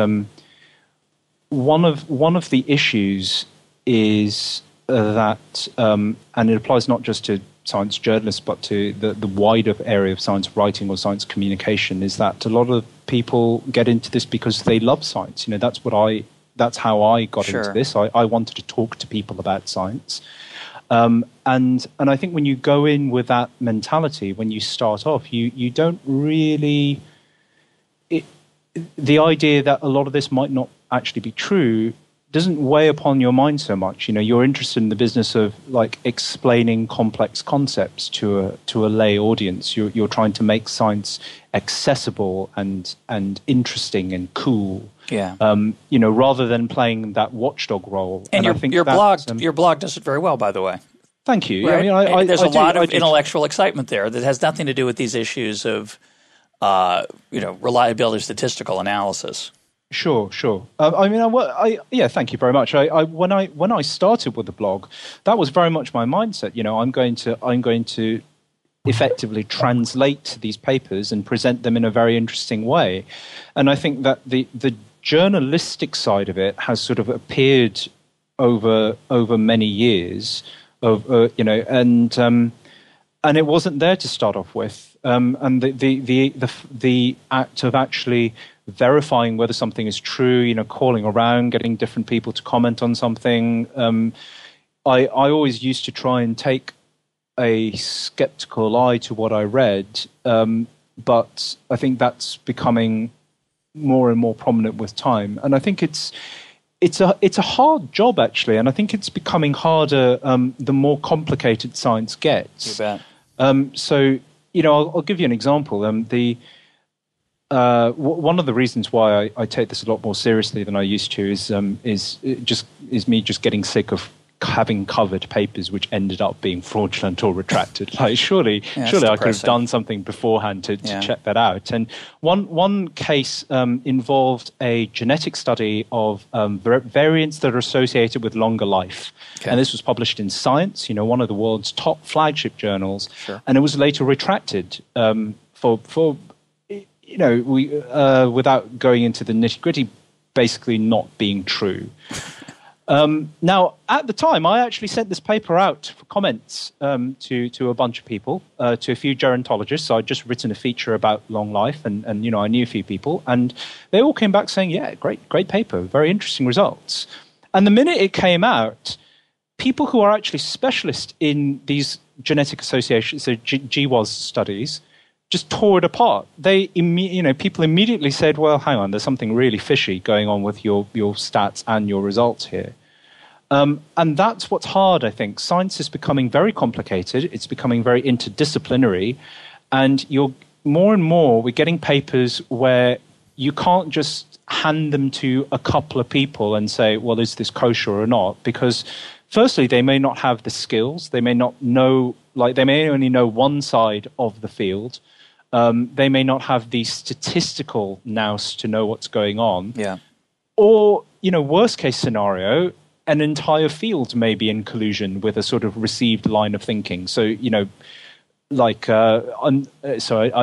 one of the issues is that, and it applies not just to science journalists but to the wider area of science writing or science communication, is that a lot of people get into this because they love science. You know, that's how I got into this. I wanted to talk to people about science. And I think when you go in with that mentality, when you start off, you don't really the idea that a lot of this might not actually be true doesn't weigh upon your mind so much. You know, you're interested in the business of like explaining complex concepts to a lay audience. You're trying to make science accessible and interesting and cool. Yeah. You know, rather than playing that watchdog role. And your blog does it very well, by the way. Thank you. Right? Yeah, I mean, there's a lot of intellectual excitement there that has nothing to do with these issues of you know, reliability, statistical analysis. Sure. I mean, thank you very much. When I started with the blog, that was very much my mindset. You know, I'm going to effectively translate these papers and present them in a very interesting way, and I think that the journalistic side of it has sort of appeared over many years of you know, and it wasn't there to start off with, and the act of actually verifying whether something is true, you know, calling around, getting different people to comment on something. I always used to try and take a skeptical eye to what I read, but I think that's becoming more and more prominent with time, and I think it's a hard job actually, and I think it's becoming harder the more complicated science gets. You bet. So you know, I'll give you an example. One of the reasons why I take this a lot more seriously than I used to is me just getting sick of having covered papers which ended up being fraudulent or retracted. Like, surely I could have done something beforehand to check that out. And one case involved a genetic study of variants that are associated with longer life. Okay. And this was published in Science, one of the world's top flagship journals. Sure. And it was later retracted for without going into the nitty-gritty, basically not being true. Now, at the time, I actually sent this paper out for comments to a bunch of people, to a few gerontologists. So I'd just written a feature about long life, and I knew a few people, and they all came back saying, "Yeah, great paper, very interesting results." And the minute it came out, people who are actually specialists in these genetic associations, so GWAS studies, just tore it apart. People immediately said, "Well, hang on, there's something really fishy going on with your stats and your results here." And that's what's hard, I think. Science is becoming very complicated. It's becoming very interdisciplinary. And we're getting papers where you can't just hand them to a couple of people and say, well, is this kosher or not? Because firstly, they may not have the skills. They may not know, they may only know one side of the field. They may not have the statistical nous to know what's going on. Yeah. Or, worst case scenario, an entire field may be in collusion with a sort of received line of thinking. So, I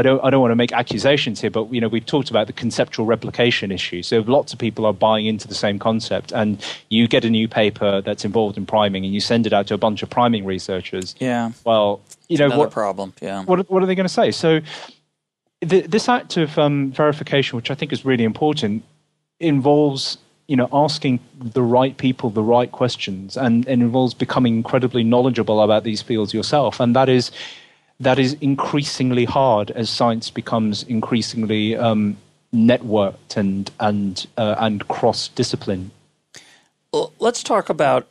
don't want to make accusations here, but we've talked about the conceptual replication issue. So lots of people are buying into the same concept, and you get a new paper that's involved in priming, and you send it out to a bunch of priming researchers. Yeah. Well, what problem? Yeah. What are they going to say? So this act of verification, which I think is really important, involves asking the right people the right questions, and involves becoming incredibly knowledgeable about these fields yourself, and that is increasingly hard as science becomes increasingly networked and cross-discipline. Let's talk about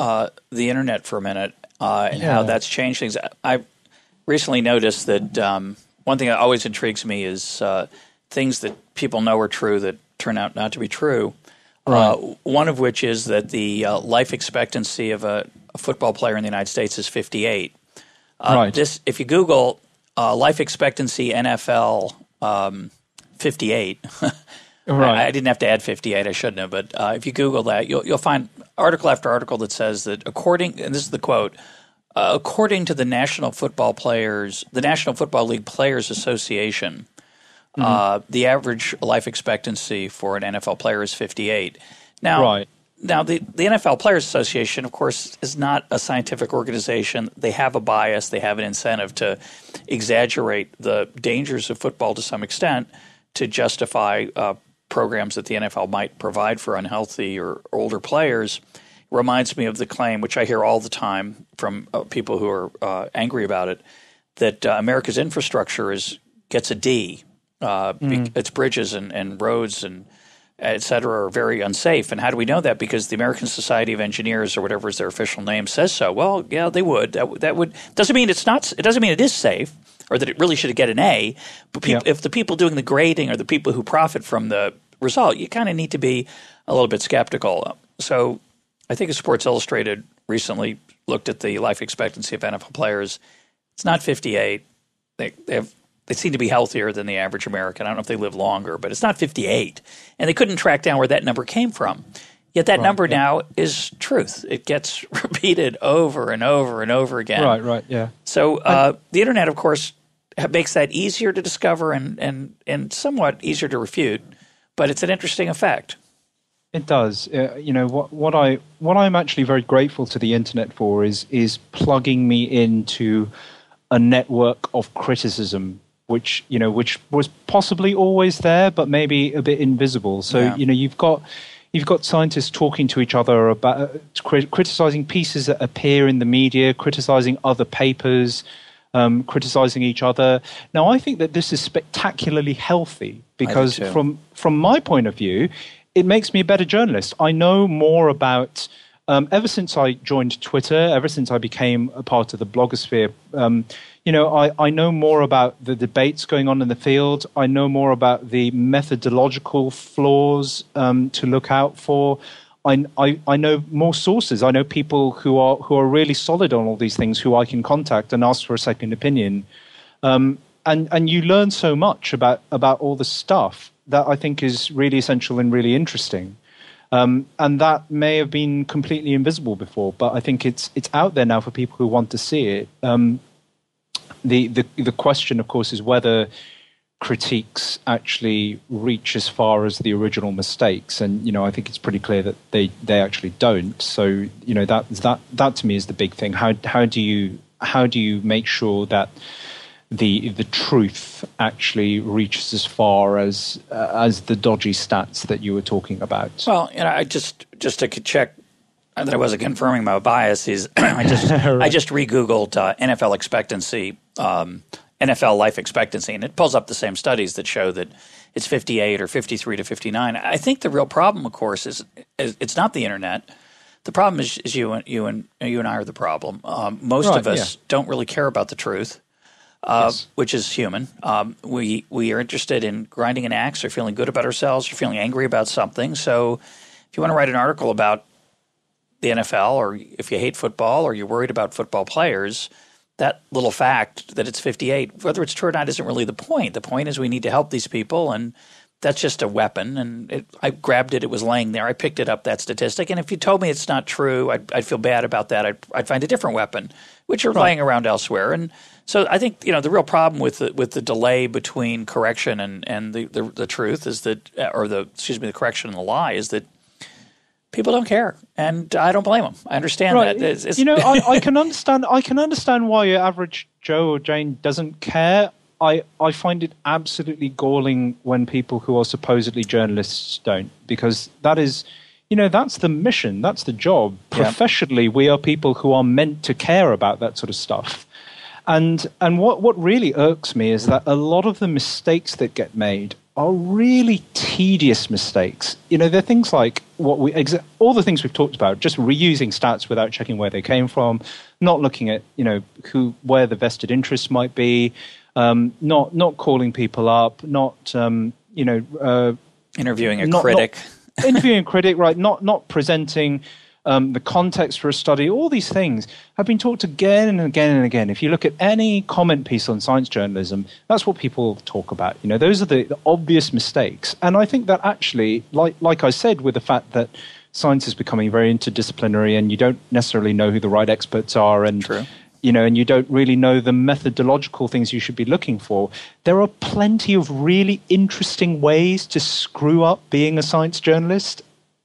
the internet for a minute and how that's changed things. I recently noticed that one thing that always intrigues me is things that people know are true that turn out not to be true. Right. One of which is that the life expectancy of a football player in the United States is 58. Right. If you Google life expectancy NFL 58, right. I didn't have to add 58, I shouldn't have, but if you Google that, you'll find article after article that says that and this is the quote, according to the National Football League Players Association, mm-hmm. The average life expectancy for an NFL player is 58. Now, right. Now, the NFL Players Association, of course, is not a scientific organization. They have a bias. They have an incentive to exaggerate the dangers of football to some extent to justify programs that the NFL might provide for unhealthy or older players. Reminds me of the claim, which I hear all the time from people who are angry about it, that America's infrastructure gets a D. Its bridges and roads and et cetera, are very unsafe. And how do we know that? Because the American Society of Engineers, or whatever is their official name, says so. Well, yeah, they would. That would doesn't mean it's not. It doesn't mean it is safe, or that it really should get an A. But if the people doing the grading are the people who profit from the result, you kind of need to be a little bit skeptical. So, I think Sports Illustrated recently looked at the life expectancy of NFL players. It's not 58. They seem to be healthier than the average American. I don't know if they live longer, but it's not 58. And they couldn't track down where that number came from. Yet that number now is truth. It gets repeated over and over and over again. Right, yeah. So the internet, of course, makes that easier to discover and somewhat easier to refute, but it's an interesting effect. It does. What I'm actually very grateful to the internet for is plugging me into a network of criticism, which was possibly always there, but maybe a bit invisible. So you've got scientists talking to each other about criticizing pieces that appear in the media, criticizing other papers, criticizing each other. Now, I think that this is spectacularly healthy because, from my point of view, it makes me a better journalist. I know more about. Ever since I joined Twitter, ever since I became a part of the blogosphere, I know more about the debates going on in the field. I know more about the methodological flaws to look out for. I know more sources. I know people who are really solid on all these things, who I can contact and ask for a second opinion. And you learn so much about all the stuff that I think is really essential and really interesting. And that may have been completely invisible before, but I think it's out there now for people who want to see it. The question, of course, is whether critiques actually reach as far as the original mistakes, and I think it's pretty clear that they actually don't. So that to me is the big thing. How do you make sure that the truth actually reaches as far as the dodgy stats that you were talking about? Well, I just to check that I wasn't confirming my biases, I just re-googled NFL expectancy, NFL life expectancy, and it pulls up the same studies that show that it's 58 or 53 to 59. I think the real problem, of course, is it's not the internet. The problem is you and I are the problem. Most of us don't really care about the truth. Which is human. We are interested in grinding an axe or feeling good about ourselves or feeling angry about something. So if you want to write an article about the NFL, or if you hate football or you're worried about football players, that little fact that it's 58, whether it's true or not, isn't really the point. The point is we need to help these people, and that's just a weapon. And I grabbed it. It was laying there. I picked it up, that statistic. And if you told me it's not true, I'd feel bad about that. I'd find a different weapon, which are laying around elsewhere. And so I think the real problem with the delay between correction and the truth is that, or the correction and the lie is that people don't care, and I don't blame them. I understand that. I can understand why your average Joe or Jane doesn't care. I find it absolutely galling when people who are supposedly journalists don't, because that is, that's the mission, that's the job. Professionally, we are people who are meant to care about that sort of stuff. And what really irks me is that a lot of the mistakes that get made are really tedious mistakes. They're things like all the things we've talked about, just reusing stats without checking where they came from, not looking at where the vested interests might be, not calling people up, interviewing a critic, right? Not presenting the context for a study. All these things have been talked again and again and again. If you look at any comment piece on science journalism, that's what people talk about. Those are the obvious mistakes. And I think that actually, like I said, with the fact that science is becoming very interdisciplinary, and you don't necessarily know who the right experts are, and and you don't really know the methodological things you should be looking for. There are plenty of really interesting ways to screw up being a science journalist.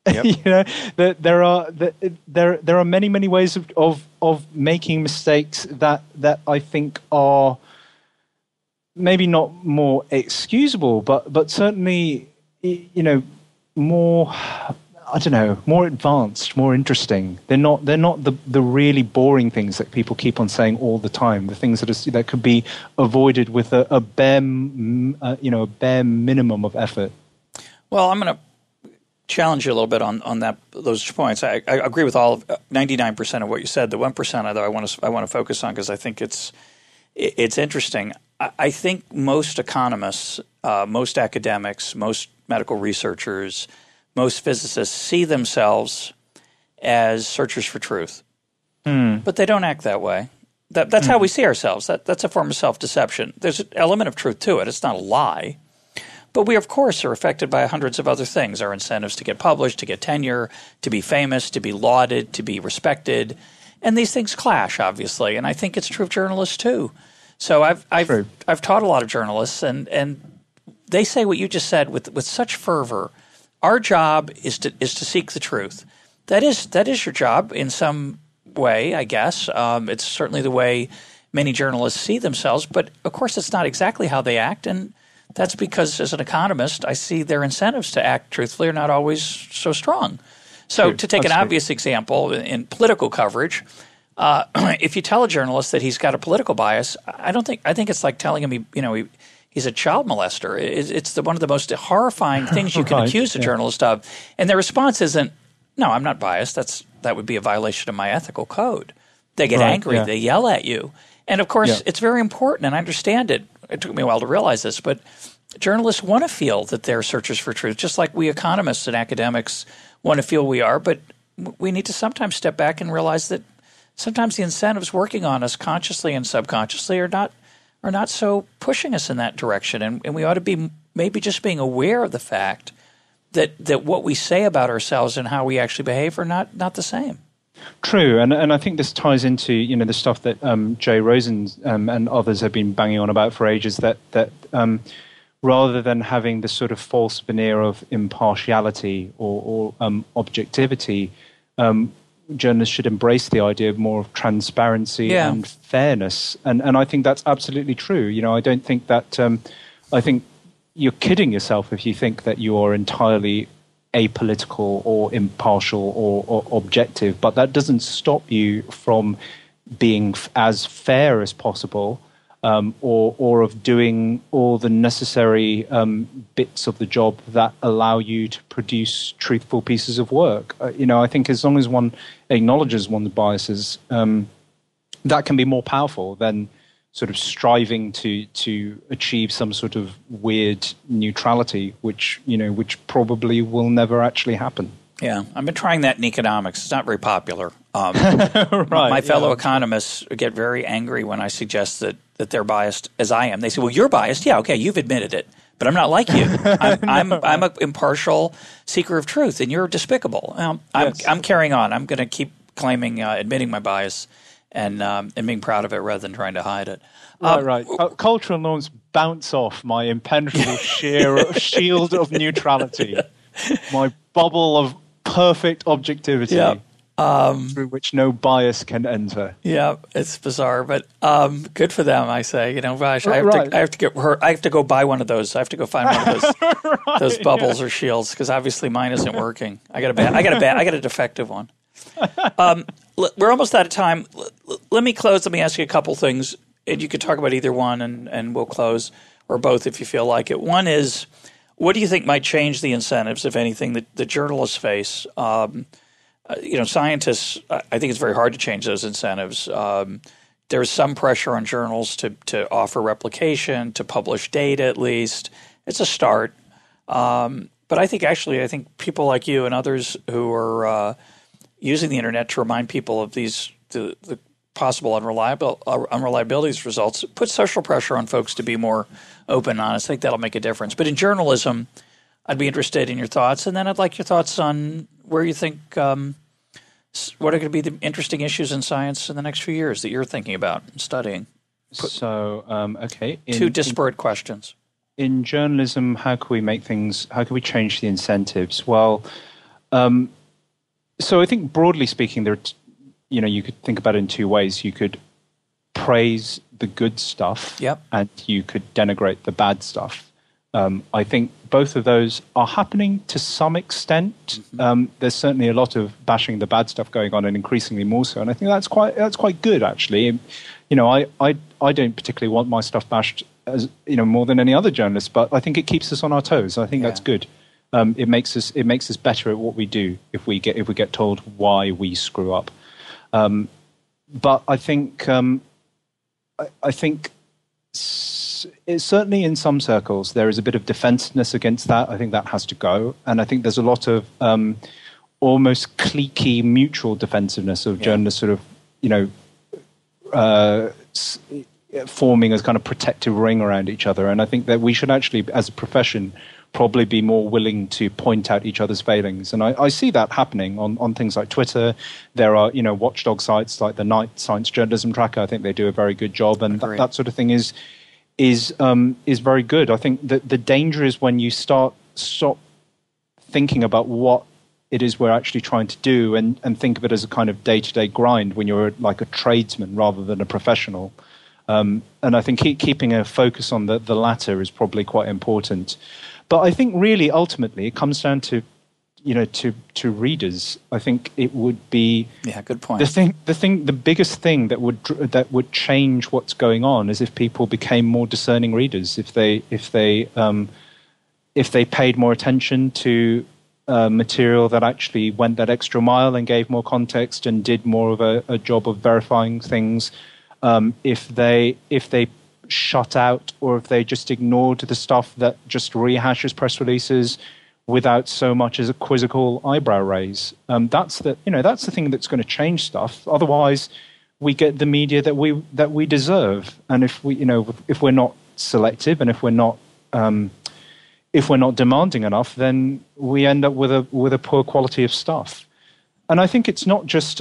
Yep. There are many ways of making mistakes that I think are maybe not more excusable, but certainly more, I don't know, more advanced, more interesting. They're not the really boring things that people keep on saying all the time. The things that could be avoided with a bare minimum of effort. Well, I'm going to challenge you a little bit on that, those points. I agree with 99% of what you said. The 1%, though, I want to focus on because I think it's interesting. I think most economists, most academics, most medical researchers, most physicists see themselves as searchers for truth, but they don't act that way. That's how we see ourselves. That's a form of self-deception. There's an element of truth to it. It's not a lie. But we, of course, are affected by hundreds of other things, our incentives to get published, to get tenure, to be famous, to be lauded, to be respected. And these things clash, obviously. And I think it's true of journalists too. So I've taught a lot of journalists, and they say what you just said with such fervor. Our job is to seek the truth. That is your job in some way, I guess. It's certainly the way many journalists see themselves, but of course it's not exactly how they act. And that's because, as an economist, I see their incentives to act truthfully are not always so strong. So to take an obvious example in political coverage, if you tell a journalist that he's got a political bias, I think it's like telling him he's a child molester. It's one of the most horrifying things you can accuse a journalist of. And their response isn't, no, I'm not biased. That would be a violation of my ethical code. They get angry. Yeah. They yell at you. And, of course, it's very important, and I understand it. It took me a while to realize this, but Journalists want to feel that they're searchers for truth, just like we economists and academics want to feel we are. But we need to sometimes step back and realize that sometimes the incentives working on us consciously and subconsciously are not so pushing us in that direction. And we ought to be maybe just being aware of the fact that what we say about ourselves and how we actually behave are not the same. True, and I think this ties into, you know, the stuff that Jay Rosen and others have been banging on about for ages, that rather than having this sort of false veneer of impartiality or objectivity, journalists should embrace the idea of more transparency and fairness. And I think that's absolutely true. You know, I don't think that I think you're kidding yourself if you think that you are entirely apolitical or impartial or objective, but that doesn't stop you from being as fair as possible, or of doing all the necessary bits of the job that allow you to produce truthful pieces of work. You know, I think as long as one acknowledges one's biases, that can be more powerful than sort of striving to achieve some sort of weird neutrality, which probably will never actually happen. Yeah, I've been trying that in economics. It's not very popular. Right, my fellow economists get very angry when I suggest that they're biased, as I am. They say, "Well, you're biased. Yeah, okay, you've admitted it, but I'm not like you. I'm an impartial seeker of truth, and you're despicable." I'm carrying on. I'm going to keep claiming, admitting my bias. And being proud of it rather than trying to hide it. Right. Cultural norms bounce off my impenetrable shield of neutrality, my bubble of perfect objectivity through which no bias can enter. Yeah, it's bizarre, but good for them, I say. You know, gosh, I have to go buy one of those. I have to go find one of those those bubbles or shields, because obviously mine isn't working. I got a defective one. We're almost out of time. Let me close. Let me ask you a couple things, and you could talk about either one, and we'll close, or both if you feel like it. One is, what do you think might change the incentives, if anything, that the journalists face? You know, scientists, I think it's very hard to change those incentives. There's some pressure on journals to offer replication, to publish data at least. It's a start. But I think people like you and others who are using the internet to remind people of the possible unreliabilities results, put social pressure on folks to be more open and honest. I think that'll make a difference. But in journalism, I'd be interested in your thoughts, and then I'd like your thoughts on where you think what are going to be the interesting issues in science in the next few years that you're thinking about and studying. Two disparate questions. In journalism, how can we change the incentives? Well, so I think broadly speaking, you could think about it in two ways. You could praise the good stuff, and you could denigrate the bad stuff. I think both of those are happening to some extent. Mm-hmm. There's certainly a lot of bashing the bad stuff going on, and increasingly more so. And I think that's quite good, actually. You know, I don't particularly want my stuff bashed, as you know, more than any other journalist, but I think it keeps us on our toes. I think that's good. It makes us better at what we do if we get told why we screw up. But I think it's certainly in some circles there is a bit of defensiveness against that. I think that has to go, and I think there's a lot of almost cliquey mutual defensiveness of journalists sort of forming a kind of protective ring around each other. And I think that we should actually, as a profession, probably be more willing to point out each other's failings. And I see that happening on things like Twitter. There are, watchdog sites like the Knight Science Journalism Tracker. I think they do a very good job. And that sort of thing is very good. I think that the danger is when you stop thinking about what it is we're actually trying to do and think of it as a kind of day-to-day grind when you're like a tradesman rather than a professional. And I think keeping a focus on the latter is probably quite important. But I think really, ultimately, it comes down to readers. I think it would be good point. The biggest thing that would change what's going on is if people became more discerning readers. If they paid more attention to material that actually went that extra mile and gave more context and did more of a job of verifying things. If they shut out, or if they just ignored the stuff that just rehashes press releases without so much as a quizzical eyebrow raise. That's the thing that's going to change stuff. Otherwise, we get the media that we deserve. And if we're not selective, and if we're not demanding enough, then we end up with a poor quality of stuff. And I think it's not just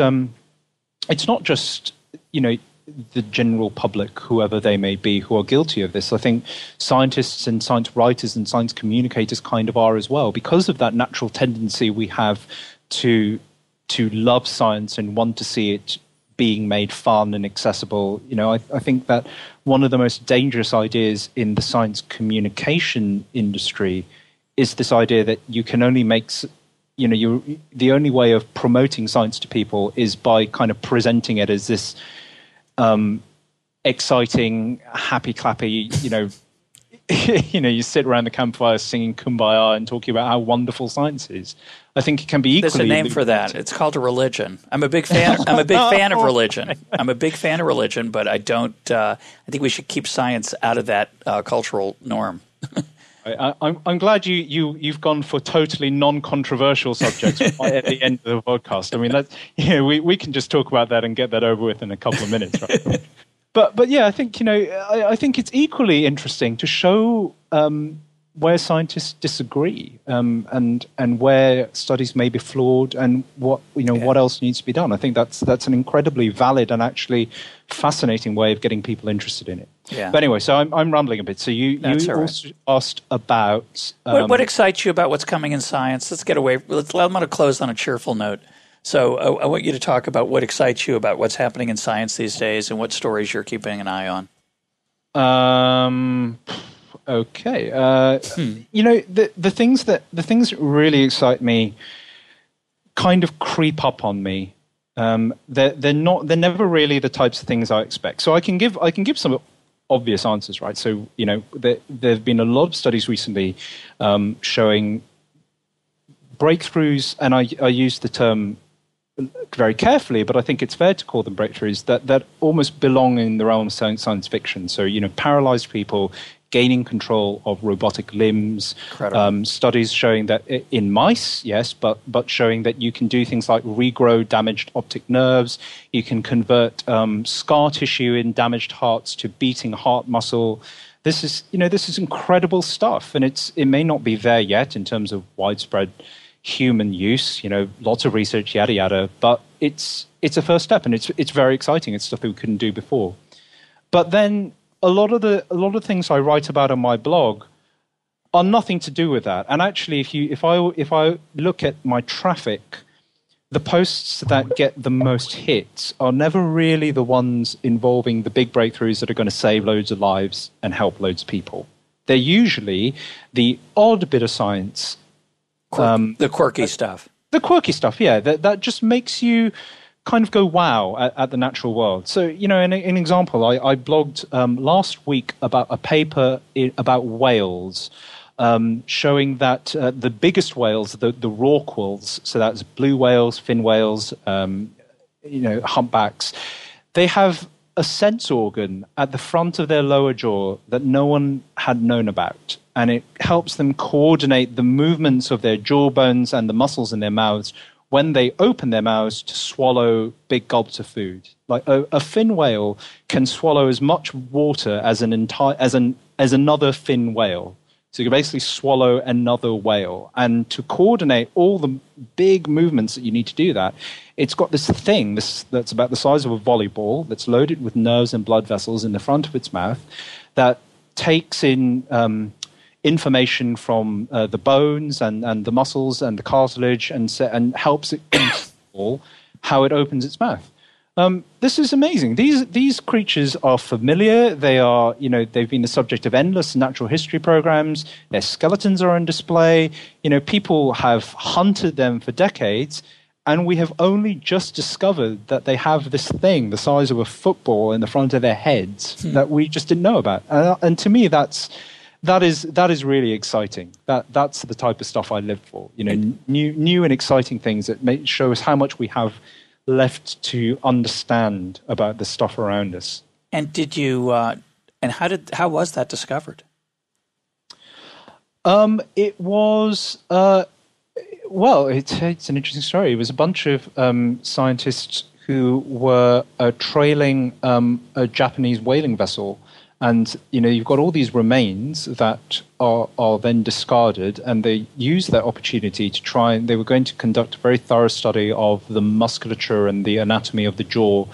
the general public, whoever they may be, who are guilty of this. I think scientists and science writers and science communicators kind of are as well, because of that natural tendency we have to love science and want to see it being made fun and accessible. I think that one of the most dangerous ideas in the science communication industry is this idea that you can only make... the only way of promoting science to people is by kind of presenting it as this exciting, happy-clappy, you sit around the campfire singing Kumbaya and talking about how wonderful science is. I think it can be equally... There's a name for that. It's called a religion. I'm a big fan of religion, but I don't... I think we should keep science out of that cultural norm. I'm glad you've gone for totally non-controversial subjects at the end of the podcast. I mean, we can just talk about that and get that over with in a couple of minutes, right? But yeah, I think I think it's equally interesting to show where scientists disagree and where studies may be flawed and what else needs to be done. I think that's an incredibly valid and actually fascinating way of getting people interested in it. Yeah. But anyway, so I'm rambling a bit. So you also asked about what excites you about what's coming in science. Let's get away. I'm going to close on a cheerful note. So I want you to talk about what excites you about what's happening in science these days and what stories you're keeping an eye on. Okay. The things that really excite me kind of creep up on me. They're never really the types of things I expect. So I can give some obvious answers, right? So there have been a lot of studies recently showing breakthroughs, and I use the term very carefully, but I think it's fair to call them breakthroughs that almost belong in the realm of science fiction. So paralyzed people gaining control of robotic limbs, studies showing that in mice, yes, but showing that you can do things like regrow damaged optic nerves, you can convert scar tissue in damaged hearts to beating heart muscle. This is incredible stuff, and it may not be there yet in terms of widespread human use, lots of research, yada yada, but it's a first step, and it's very exciting. It's stuff that we couldn't do before. But then a lot of things I write about on my blog are nothing to do with that. And actually, if I look at my traffic, the posts that get the most hits are never really the ones involving the big breakthroughs that are going to save loads of lives and help loads of people. They're usually the odd bit of science, the quirky stuff. The quirky stuff, yeah. That just makes you kind of go wow at the natural world. So, an example, I blogged last week about a paper about whales, showing that the biggest whales, the rorquals, so that's blue whales, fin whales, humpbacks, they have a sense organ at the front of their lower jaw that no one had known about. And it helps them coordinate the movements of their jaw bones and the muscles in their mouths when they open their mouths to swallow big gulps of food. Like a fin whale can swallow as much water as another fin whale. So you can basically swallow another whale. And to coordinate all the big movements that you need to do that, it's got this thing that's about the size of a volleyball that's loaded with nerves and blood vessels in the front of its mouth that takes in information from the bones and the muscles and the cartilage and helps it control how it opens its mouth. This is amazing. These creatures are familiar. They are, they've been the subject of endless natural history programs. Their skeletons are on display. People have hunted them for decades, and we have only just discovered that they have this thing the size of a football in the front of their heads that we just didn't know about. And to me, that is really exciting. That's the type of stuff I live for. New and exciting things that show us how much we have left to understand about the stuff around us. And did you And how was that discovered? It was it's an interesting story. It was a bunch of scientists who were trailing a Japanese whaling vessel. And, you know, you've got all these remains that are then discarded, and they used that opportunity to try, and they were going to conduct a very thorough study of the musculature and the anatomy of the jaw,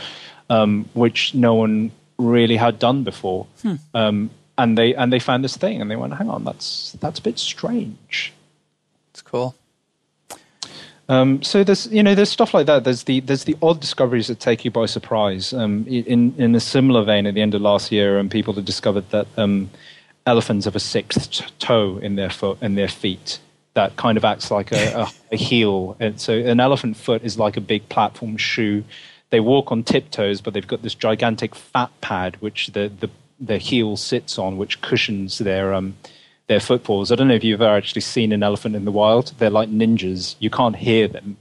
which no one really had done before. And they found this thing, and they went, hang on, that's a bit strange. That's cool. So there's stuff like that. There's the odd discoveries that take you by surprise. In a similar vein, at the end of last year, people had discovered that elephants have a sixth toe in their feet that kind of acts like a heel. And so an elephant foot is like a big platform shoe. They walk on tiptoes, but they've got this gigantic fat pad which the heel sits on, which cushions their footfalls. I don't know if you've ever actually seen an elephant in the wild. They're like ninjas. You can't hear them.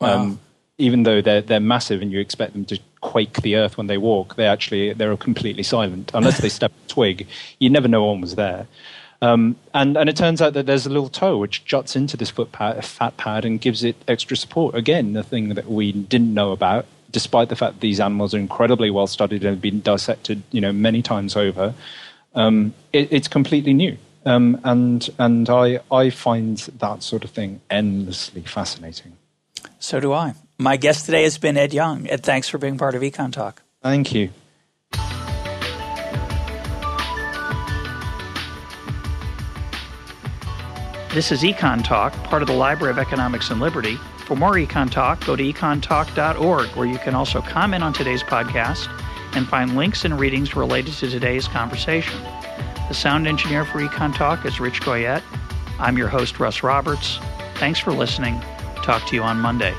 Wow. Even though they're massive and you expect them to quake the earth when they walk, they're completely silent unless they step a twig. You never know one was there. And it turns out that there's a little toe which juts into this fat pad and gives it extra support. Again, the thing that we didn't know about, despite the fact that these animals are incredibly well studied and have been dissected, many times over. It's completely new. And I find that sort of thing endlessly fascinating. So do I. My guest today has been Ed Yong. Ed, thanks for being part of Econ Talk. Thank you. This is Econ Talk, part of the Library of Economics and Liberty. For more Econ Talk, go to econtalk.org, where you can also comment on today's podcast and find links and readings related to today's conversation. The sound engineer for Econ Talk is Rich Goyette. I'm your host, Russ Roberts. Thanks for listening. Talk to you on Monday.